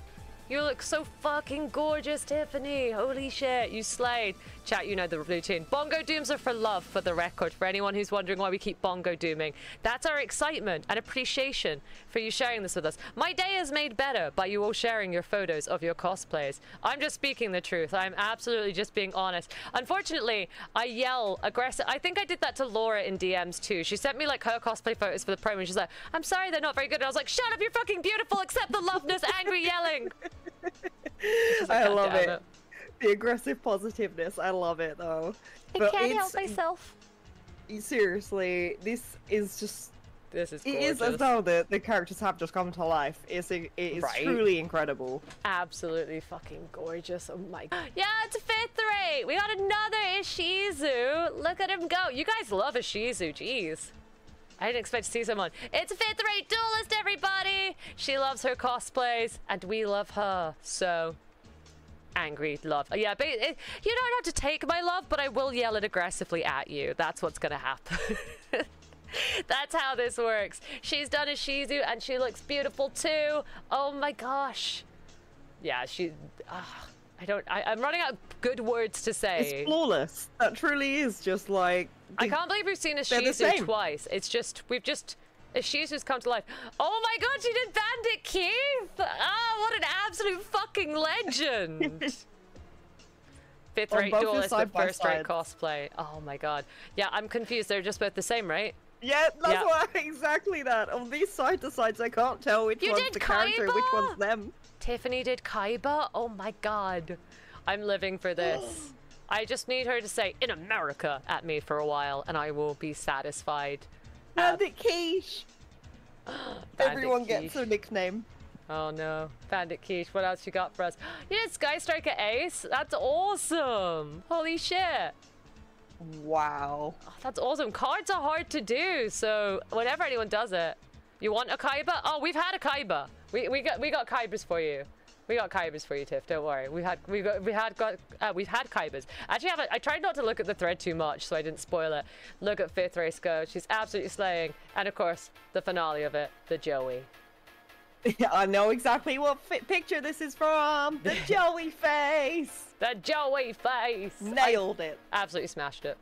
You look so fucking gorgeous, Tiffany. Holy shit, you slayed. Chat, you know the routine. Bongo dooms are for love, for the record, for anyone who's wondering why we keep bongo dooming. That's our excitement and appreciation for you sharing this with us. My day is made better by you all sharing your photos of your cosplays. I'm just speaking the truth. I'm absolutely just being honest. Unfortunately, I yell aggressive. I think I did that to Laura in D Ms too. She sent me like her cosplay photos for the promo. And she's like, I'm sorry, they're not very good. And I was like, shut up, you're fucking beautiful, except the loveness, angry yelling. Like, I love it. it. The aggressive positiveness. I love it though. I but can't help myself. Seriously, this is just. This is. Gorgeous. It is as though the the characters have just come to life. It's it is right? truly incredible. Absolutely fucking gorgeous. Oh my god. Yeah, it's a fifth rate. We got another Ishizu. Look at him go. You guys love Ishizu. Jeez. I didn't expect to see someone. It's fifth rate duelist, everybody! She loves her cosplays, and we love her. So, angry love. Yeah, but it, you don't have to take my love, but I will yell it aggressively at you. That's what's gonna happen. That's how this works. She's done Ishizu, and she looks beautiful too. Oh my gosh. Yeah, she... Uh, I don't. I, I'm running out of good words to say. It's flawless. That truly is just like. They, I can't believe we've seen Ishizu twice. It's just we've just Ishizu's come to life. Oh my God, she did Bandit Keith. Ah, oh, what an absolute fucking legend. Fifth rate duelist with first rate cosplay. Oh my God. Yeah, I'm confused. They're just both the same, right? Yeah, that's yeah. why exactly that. On these side to sides, I can't tell which you one's the Kaiba? Character, which one's them. Tiffany did Kaiba? Oh my God. I'm living for this. I just need her to say in America at me for a while and I will be satisfied. Bandit uh, Quiche. Bandit Everyone Quiche. Gets a nickname. Oh no. Bandit Quiche, what else you got for us? You did Sky Striker Ace? That's awesome. Holy shit. Wow. Oh, that's awesome. Cards are hard to do, so whenever anyone does it. You want a Kaiba? Oh, we've had a Kaiba. We we got we got Kaibas for you. We got Kaibas for you, Tiff. Don't worry. We had we got we had got uh, we've had Kaibas. Actually, I, I tried not to look at the thread too much, so I didn't spoil it. Look at Fifth Race Go. She's absolutely slaying, and of course, the finale of it, the Joey. Yeah, I know exactly what fi picture this is from. The Joey face. The Joey face. Nailed I it. Absolutely smashed it.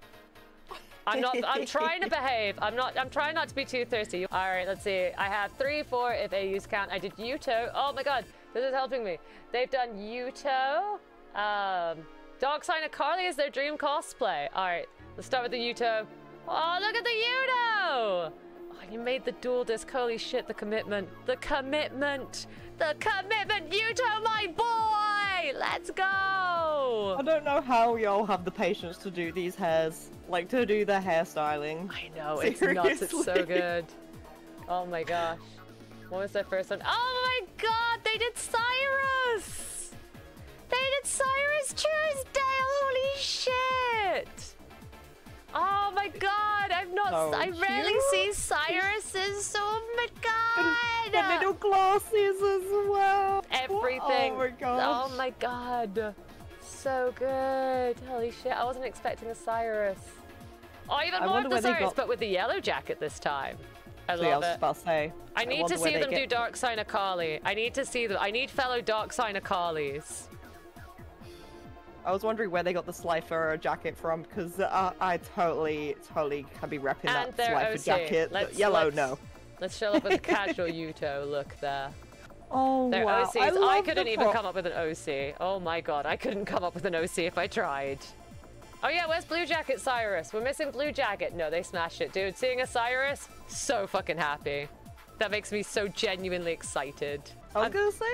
I'm not, I'm trying to behave. I'm not, I'm trying not to be too thirsty. All right, let's see. I have three, four if A Us count. I did Yuto. Oh my God, this is helping me. They've done Yuto. Um, Dog Sign of Carly is their dream cosplay. All right, let's start with the Yuto. Oh, look at the Yuto. Oh, you made the dual disc. Holy shit, the commitment. The commitment. The commitment, Yuto, my boy. Let's go. I don't know how y'all have the patience to do these hairs. Like, to do the hairstyling. I know, it's nuts, it's so good. Oh my gosh. What was their first one? Oh my God, they did Cyrus! They did Cyrus Tuesday, holy shit! Oh my God, I've not, oh, I rarely you? see Cyrus's, oh my God! The, the little glasses as well. Everything. Oh my God. Oh my God. So good. Holy shit, I wasn't expecting a Cyrus. Oh, even more of the Cyrus, but with the yellow jacket this time. I love it. I, I need to see them do Dark Sign of Kali. I need to see them. I need fellow Dark Sign of Kalis. I was wondering where they got the Slifer jacket from, because uh, I totally, totally can be repping that Slifer jacket. Let's, yellow, let's, no. Let's show up with a casual Yuto look there. Oh, they're wow. O Cs. I, I couldn't even come up with an O C. Oh my God, I couldn't come up with an O C if I tried. Oh yeah, where's Blue Jacket Cyrus? We're missing Blue Jacket. No, they smashed it, dude. Seeing a Cyrus, so fucking happy. That makes me so genuinely excited. I was I'm... gonna say,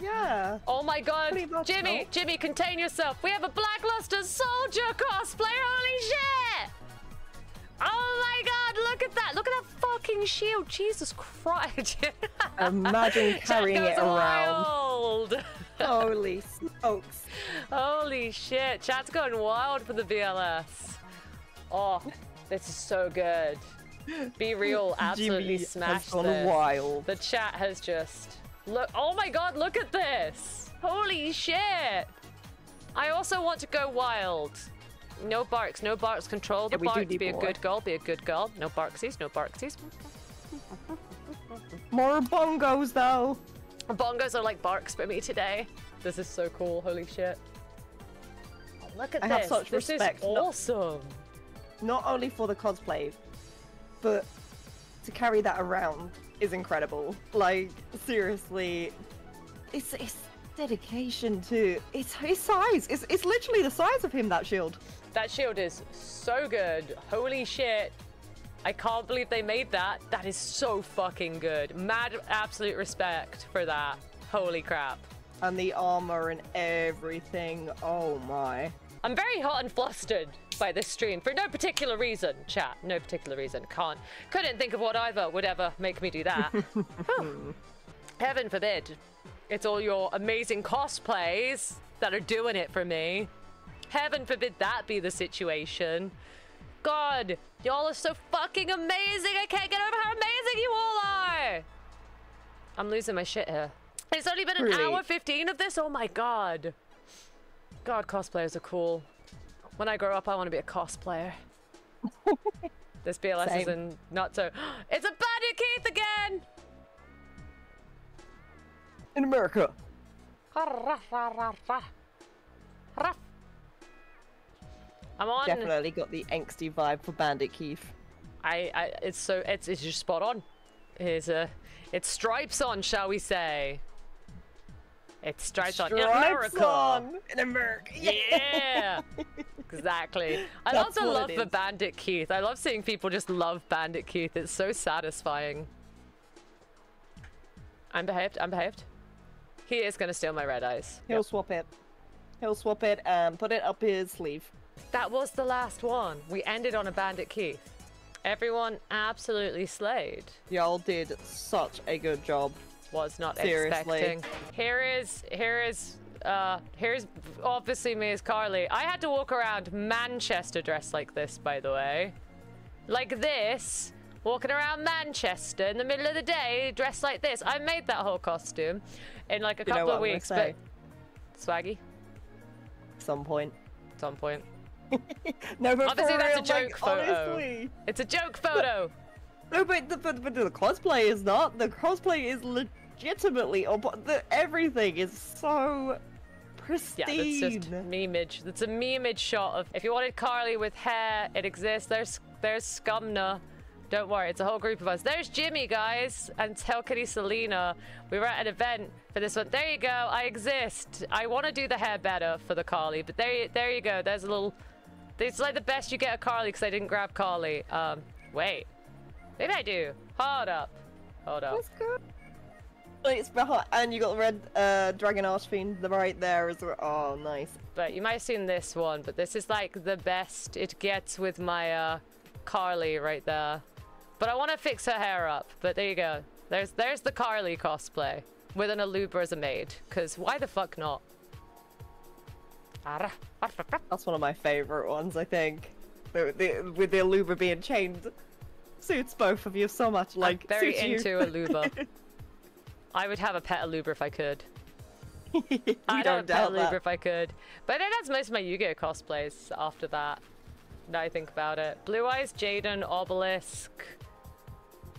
yeah. Oh my God, Jimmy, help. Jimmy, contain yourself. We have a Blackluster Soldier cosplay, holy shit! Oh my God, look at that. Look at that fucking shield. Jesus Christ. Imagine carrying it around. Holy smokes. Holy shit. Chat's going wild for the B L S. Oh, this is so good. Be real. Absolutely smashed this. Wild. The chat has just... Look. Oh my God, look at this. Holy shit. I also want to go wild. No barks, no barks, control the yeah, barks, be more. a good girl, be a good girl. No barksies, no barksies. More bongos though. Bongos are like barks for me today. This is so cool, holy shit. Oh, look at I this, have such this respect. Is awesome. Not, not only for the cosplay, but to carry that around is incredible. Like, seriously, it's, it's dedication to, it's his size. It's, it's literally the size of him, that shield. That shield is so good. Holy shit. I can't believe they made that. That is so fucking good. Mad absolute respect for that. Holy crap. And the armor and everything. Oh my. I'm very hot and flustered by this stream for no particular reason, chat. No particular reason. Can't. Couldn't think of what either would ever make me do that. Oh. Heaven forbid. It's all your amazing cosplays that are doing it for me. Heaven forbid that be the situation. God, y'all are so fucking amazing. I can't get over how amazing you all are. I'm losing my shit here. It's only been an really? hour fifteen of this. Oh my God. God, cosplayers are cool. When I grow up, I want to be a cosplayer. This B L S Same. is in not so. It's a Bandit Keith again. In America. I'm on. Definitely got the angsty vibe for Bandit Keith. I, I, it's so, it's, it's just spot on. It's a, it's stripes on, shall we say? It's stripes, stripes on in America. On in America. Yeah, exactly. I That's also love the Bandit Keith. I love seeing people just love Bandit Keith. It's so satisfying. I'm behaved. I'm behaved. He is gonna steal my red eyes. He'll yep. swap it. He'll swap it and put it up his sleeve. That was the last one. We ended on a Bandit Keith. Everyone absolutely slayed. Y'all did such a good job. Was not Seriously. expecting. Here is, here is, uh, here's obviously me as Carly. I had to walk around Manchester dressed like this, by the way. Like this, walking around Manchester in the middle of the day dressed like this. I made that whole costume in like a you couple of weeks, but swaggy. Some point. Some point. No, but obviously that's real, a joke like, photo. Honestly. It's a joke photo. No, but the, but, but the cosplay is not. The cosplay is legitimately, the, everything is so pristine. Yeah, that's just memeage. That's a memeage shot of. If you wanted Carly with hair, it exists. There's there's Scumna. Don't worry, it's a whole group of us. There's Jimmy, guys, and Telkitty Selena. We were at an event for this one. There you go, I exist. I want to do the hair better for the Carly, but there, there you go. There's a little... It's like the best you get of Carly because I didn't grab Carly. Um, wait. Maybe I do. Hold up. Hold up. That's good. It's behind, and you got the red uh, Dragon Archfiend right there as well. Oh, nice. But you might have seen this one, but this is like the best it gets with my uh, Carly right there. But I want to fix her hair up. But there you go. There's there's the Carly cosplay with an Alubra as a maid. Because why the fuck not? That's one of my favorite ones, I think. The, the, with the Alubra being chained. Suits both of you so much. Like, I'm very into you. Alubra. I would have a pet Alubra if I could. I don't have a pet Alubra if I could. But then that's most of my Yu-Gi-Oh cosplays after that. Now I think about it. Blue Eyes, Jaden, Obelisk,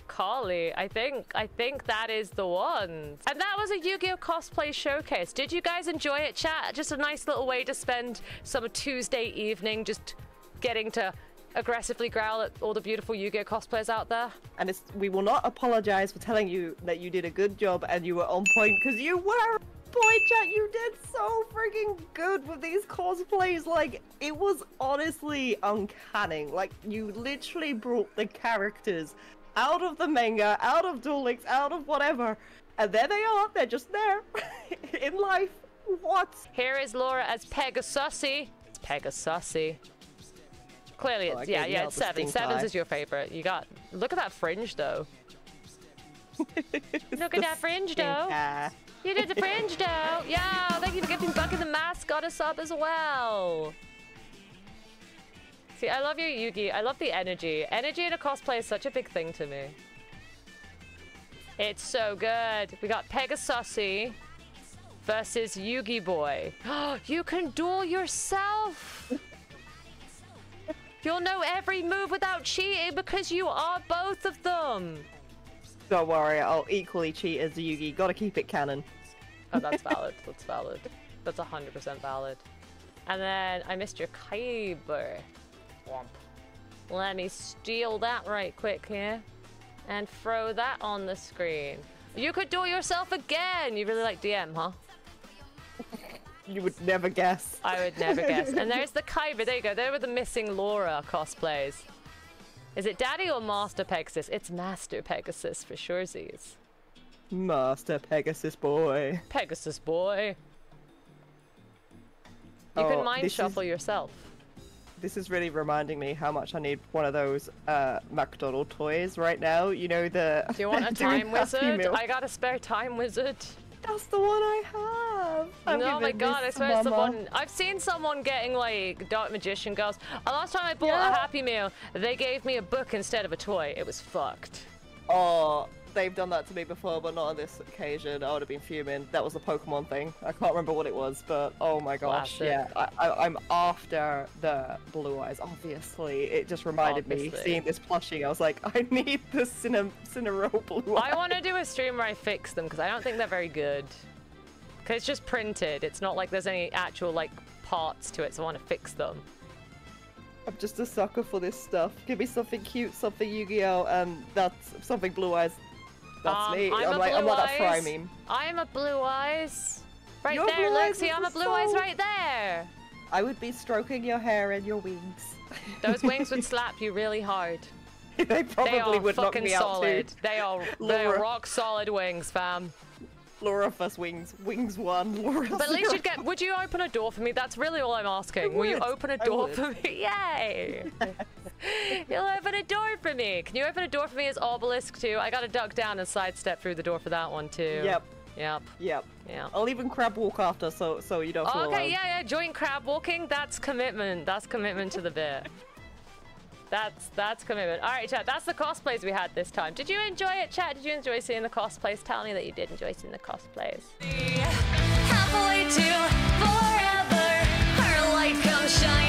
Carly. I think I think that is the one. And that was a Yu-Gi-Oh! Cosplay showcase. Did you guys enjoy it, chat? Just a nice little way to spend some Tuesday evening just getting to aggressively growl at all the beautiful Yu-Gi-Oh! Cosplayers out there. And it's, we will not apologize for telling you that you did a good job and you were on point, because you were. Boy, chat, you did so freaking good with these cosplays. Like, it was honestly uncanny. Like, you literally brought the characters out of the manga, out of Duel Links, out of whatever, and there they are. They're just there in life. What? Here is Laura as Pegasussy. It's Pegasussy. Clearly, it's, oh, yeah, yeah, it's seven. Sevens is your favorite. You got. Look at that fringe, though. Look at that fringe, though. Hair. You did the fringe, though. Yeah, thank you for giving Bucket the Mask got us up as well. See, I love you, Yugi. I love the energy. Energy in a cosplay is such a big thing to me. It's so good. We got Pegasussy versus Yugi Boy. You can duel yourself. You'll know every move without cheating because you are both of them. Don't worry, I'll equally cheat as Yugi. Gotta keep it canon. Oh, that's valid. That's valid. That's one hundred percent valid. And then I missed your Kyber. Womp. Let me steal that right quick here. And throw that on the screen. You could do it yourself again! You really like D M, huh? You would never guess. I would never guess. And there's the Kyber. There you go. There were the missing Laura cosplays. Is it Daddy or Master Pegasus? It's Master Pegasus for surezies. Master Pegasus boy. Pegasus boy. You oh, can mind shuffle is, yourself. This is really reminding me how much I need one of those uh, McDonald's toys right now. You know the. Do you want a time wizard? Milk. I got a spare time wizard. That's the one I have. I'm oh my god, I swear it's the one. I've seen someone getting like Dark Magician Girls. The last time I bought yeah. a Happy Meal, they gave me a book instead of a toy. It was fucked. Oh, they've done that to me before, but not on this occasion. I would have been fuming. That was a Pokemon thing. I can't remember what it was, but oh my gosh. Classic. Yeah, I, I, I'm after the Blue Eyes, obviously. It just reminded obviously. me, seeing this plushie, I was like, I need the Cine Cinereal Blue Eyes. I want to do a stream where I fix them, because I don't think they're very good. Because it's just printed. It's not like there's any actual, like, parts to it, so I want to fix them. I'm just a sucker for this stuff. Give me something cute, something Yu-Gi-Oh, and that's something blue eyes. That's um, me. I'm, I'm like, I'm like that fry meme. I'm a blue eyes. Right your there, Lexi, I'm a blue so... eyes right there. I would be stroking your hair and your wings. Those wings would slap you really hard. They probably they are would fucking knock me solid. Out too. They are, they are rock solid wings, fam. Laura first wings. Wings one. Laura But at least you'd get... Would you open a door for me? That's really all I'm asking. Will you open a door for me? Yay! You'll open a door for me. Can you open a door for me as Obelisk too? I gotta duck down and sidestep through the door for that one too. Yep. Yep. Yep. Yeah. I'll even crab walk after so so you don't fall. Okay, alone. yeah, yeah. Joint crab walking. That's commitment. That's commitment to the bit. That's that's commitment. All right, chat. That's the cosplays we had this time. Did you enjoy it, chat? Did you enjoy seeing the cosplays? Tell me that you did enjoy seeing the cosplays. Halfway to forever, her light comes shining.